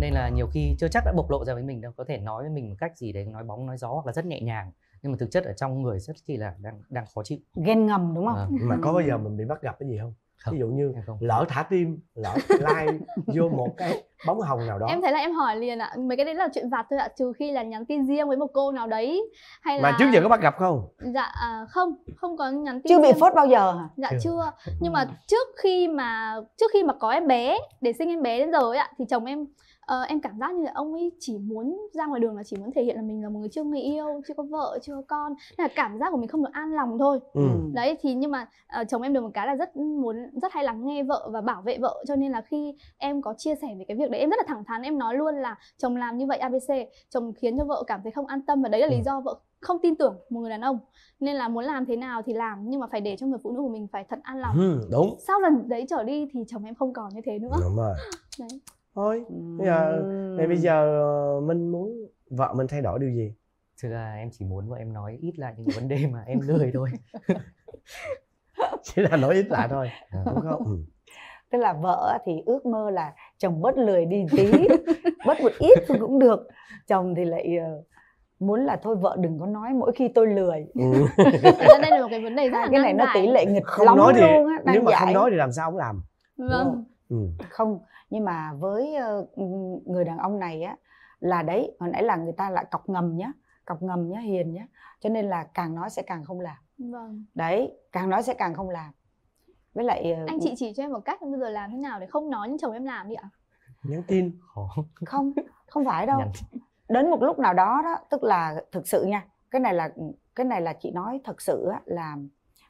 Nên là nhiều khi chưa chắc đã bộc lộ ra với mình đâu. Có thể nói với mình một cách gì đấy, nói bóng, nói gió hoặc là rất nhẹ nhàng. Nhưng mà thực chất ở trong người rất chỉ là đang đang khó chịu. Ghen ngầm đúng không? À. Mà có bao giờ mình bị bắt gặp cái gì không? Không. Ví dụ như không. Lỡ thả tim, lỡ like vô một cái bóng hồng nào đó. Em thấy là em hỏi liền ạ. À, mấy cái đấy là chuyện vặt thôi ạ. À, trừ khi là nhắn tin riêng với một cô nào đấy hay là... Mà trước giờ có bắt gặp không? Dạ à, không, không có nhắn tin. Chưa riêng. Bị phốt bao giờ hả? Dạ chưa. chưa. Nhưng mà trước khi mà trước khi mà có em bé, để sinh em bé đến giờ ấy ạ, à, thì chồng em Ờ, em cảm giác như là ông ấy chỉ muốn ra ngoài đường là chỉ muốn thể hiện là mình là một người chưa người yêu, chưa có vợ, chưa có con. Nên là cảm giác của mình không được an lòng thôi. Ừ. Đấy thì nhưng mà uh, chồng em được một cái là rất muốn, rất hay lắng nghe vợ và bảo vệ vợ. Cho nên là khi em có chia sẻ về cái việc đấy, em rất là thẳng thắn, em nói luôn là chồng làm như vậy a bê xê, chồng khiến cho vợ cảm thấy không an tâm. Và đấy là ừ. lý do vợ không tin tưởng một người đàn ông. Nên là muốn làm thế nào thì làm, nhưng mà phải để cho người phụ nữ của mình phải thật an lòng. Ừ, đúng. Sau lần đấy trở đi thì chồng em không còn như thế nữa. Đúng rồi. Đấy. Thôi, bây giờ, thì bây giờ mình muốn vợ mình thay đổi điều gì? Thực ra em chỉ muốn vợ em nói ít lại những vấn đề mà em lười thôi. Chỉ là nói ít lại thôi, đúng không? Ừ. Tức là vợ thì ước mơ là chồng bớt lười đi tí, bớt một ít thôi cũng được. Chồng thì lại muốn là thôi vợ đừng có nói mỗi khi tôi lười. Ừ. Đây là một cái vấn đề rất là cái này nó tỷ lệ nghịch không lắm nói thì, luôn á. Nếu mà dạy. Không nói thì làm sao cũng làm. Vâng. Ừ. Không. Nhưng mà với uh, người đàn ông này á, là đấy, hồi nãy là người ta lại cọc ngầm nhá, cọc ngầm nhá, hiền nhá. Cho nên là càng nói sẽ càng không làm. Vâng. Đấy, càng nói sẽ càng không làm. Với lại... Uh, anh chị chỉ cho em một cách bây giờ làm thế nào để không nói như chồng em làm đi ạ? Nhắn tin. Không, không phải đâu. Đến một lúc nào đó đó, tức là thực sự nha. Cái này là, cái này là chị nói thật sự á, là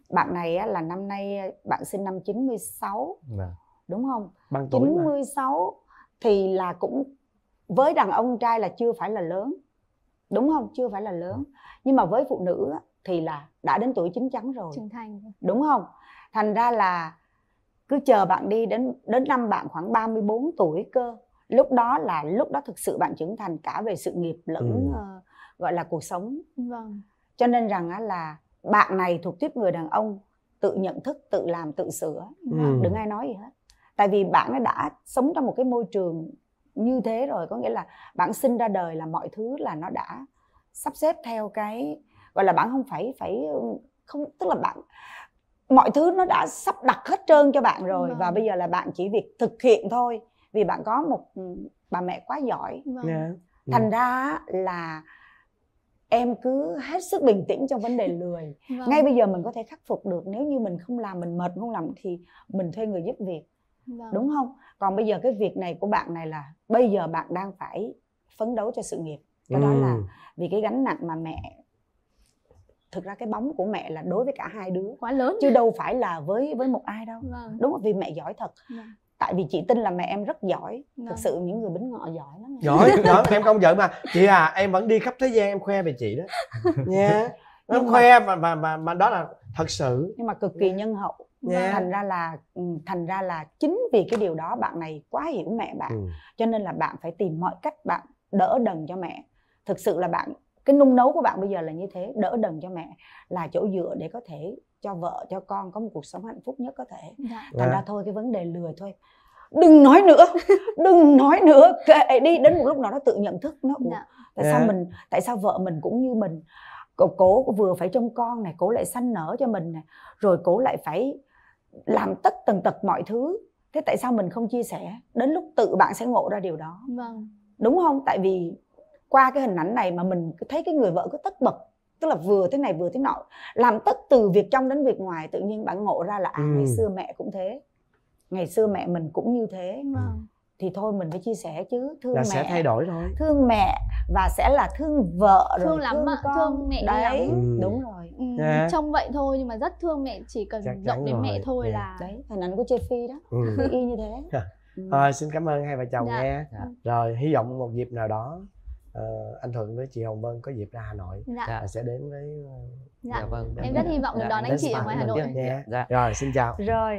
bạn này á, là năm nay, bạn sinh năm chín mươi sáu. Vâng. Đúng không? Bằng tuổi chín mươi sáu mà. Thì là cũng với đàn ông trai là chưa phải là lớn. Đúng không? Chưa phải là lớn. Nhưng mà với phụ nữ thì là đã đến tuổi chín chắn rồi. Trưởng thành. Đúng không? Thành ra là cứ chờ bạn đi đến đến năm bạn khoảng ba mươi bốn tuổi cơ. Lúc đó là lúc đó thực sự bạn trưởng thành cả về sự nghiệp lẫn ừ. uh, gọi là cuộc sống. Vâng. Cho nên rằng á, là bạn này thuộc tiếp người đàn ông tự nhận thức, tự làm, tự sửa. Ừ. Đừng ai nói gì hết. Tại vì bạn đã sống trong một cái môi trường như thế rồi. Có nghĩa là bạn sinh ra đời là mọi thứ là nó đã sắp xếp theo cái... Gọi là bạn không phải... phải không Tức là bạn... Mọi thứ nó đã sắp đặt hết trơn cho bạn rồi. Vâng. Và bây giờ là bạn chỉ việc thực hiện thôi. Vì bạn có một bà mẹ quá giỏi. Vâng. Yeah. Thành ra là em cứ hết sức bình tĩnh trong vấn đề lười. Vâng. Ngay bây giờ mình có thể khắc phục được. Nếu như mình không làm, mình mệt không làm thì mình thuê người giúp việc. Vâng. Đúng không? Còn bây giờ cái việc này của bạn này là bây giờ bạn đang phải phấn đấu cho sự nghiệp. Cái ừ. đó là vì cái gánh nặng mà mẹ, thực ra cái bóng của mẹ là đối với cả hai đứa quá lớn chứ đâu phải là với với một ai đâu. Vâng. Đúng không? Vì mẹ giỏi thật. Vâng. Tại vì chị tin là mẹ em rất giỏi. Vâng. Thực sự những người Bính Ngọ giỏi lắm. Giỏi, đó, em không giỏi mà. Chị à, em vẫn đi khắp thế gian em khoe về chị đó. Yeah. Nó mà... khoe mà, mà mà mà đó là thật sự. Nhưng mà cực kỳ nhân hậu. Yeah. Thành ra là thành ra là chính vì cái điều đó bạn này quá hiểu mẹ bạn. Ừ. Cho nên là bạn phải tìm mọi cách bạn đỡ đần cho mẹ. Thực sự là bạn cái nung nấu của bạn bây giờ là như thế, đỡ đần cho mẹ là chỗ dựa để có thể cho vợ cho con có một cuộc sống hạnh phúc nhất có thể. Yeah. Thành ra thôi cái vấn đề lười thôi. Đừng nói nữa, đừng nói nữa, kệ đi, đến một lúc nào nó tự nhận thức nó. Yeah. Tại yeah. sao mình tại sao vợ mình cũng như mình, cố vừa phải trông con này, cố lại sanh nở cho mình này, rồi cố lại phải làm tất tần tật mọi thứ. Thế tại sao mình không chia sẻ? Đến lúc tự bạn sẽ ngộ ra điều đó. Vâng. Đúng không? Tại vì qua cái hình ảnh này mà mình thấy cái người vợ cứ tất bật, tức là vừa thế này vừa thế nọ, làm tất từ việc trong đến việc ngoài. Tự nhiên bạn ngộ ra là à, ừ. ngày xưa mẹ cũng thế, ngày xưa mẹ mình cũng như thế. Vâng. thì thôi mình phải chia sẻ chứ, thương là mẹ sẽ thay đổi thôi, thương mẹ và sẽ là thương vợ, thương rồi, lắm thương ạ, con. Thương mẹ đấy lắm. Ừ. Đúng rồi. Ừ. À. Trông vậy thôi nhưng mà rất thương mẹ, chỉ cần động đến rồi. Mẹ thôi yeah. là đấy, hình ảnh của Chê Phi đó. Ừ. Y như thế. Thôi à, xin cảm ơn hai vợ chồng dạ. nghe. Dạ. Rồi hy vọng một dịp nào đó Uh, anh Thuận với chị Hồng Vân có dịp ra Hà Nội dạ. sẽ đến với dạ. Dạ, vâng. Em rất hy vọng được đón dạ, anh chị ở ngoài Hà Nội. Dạ. Dạ. Rồi xin chào. Rồi.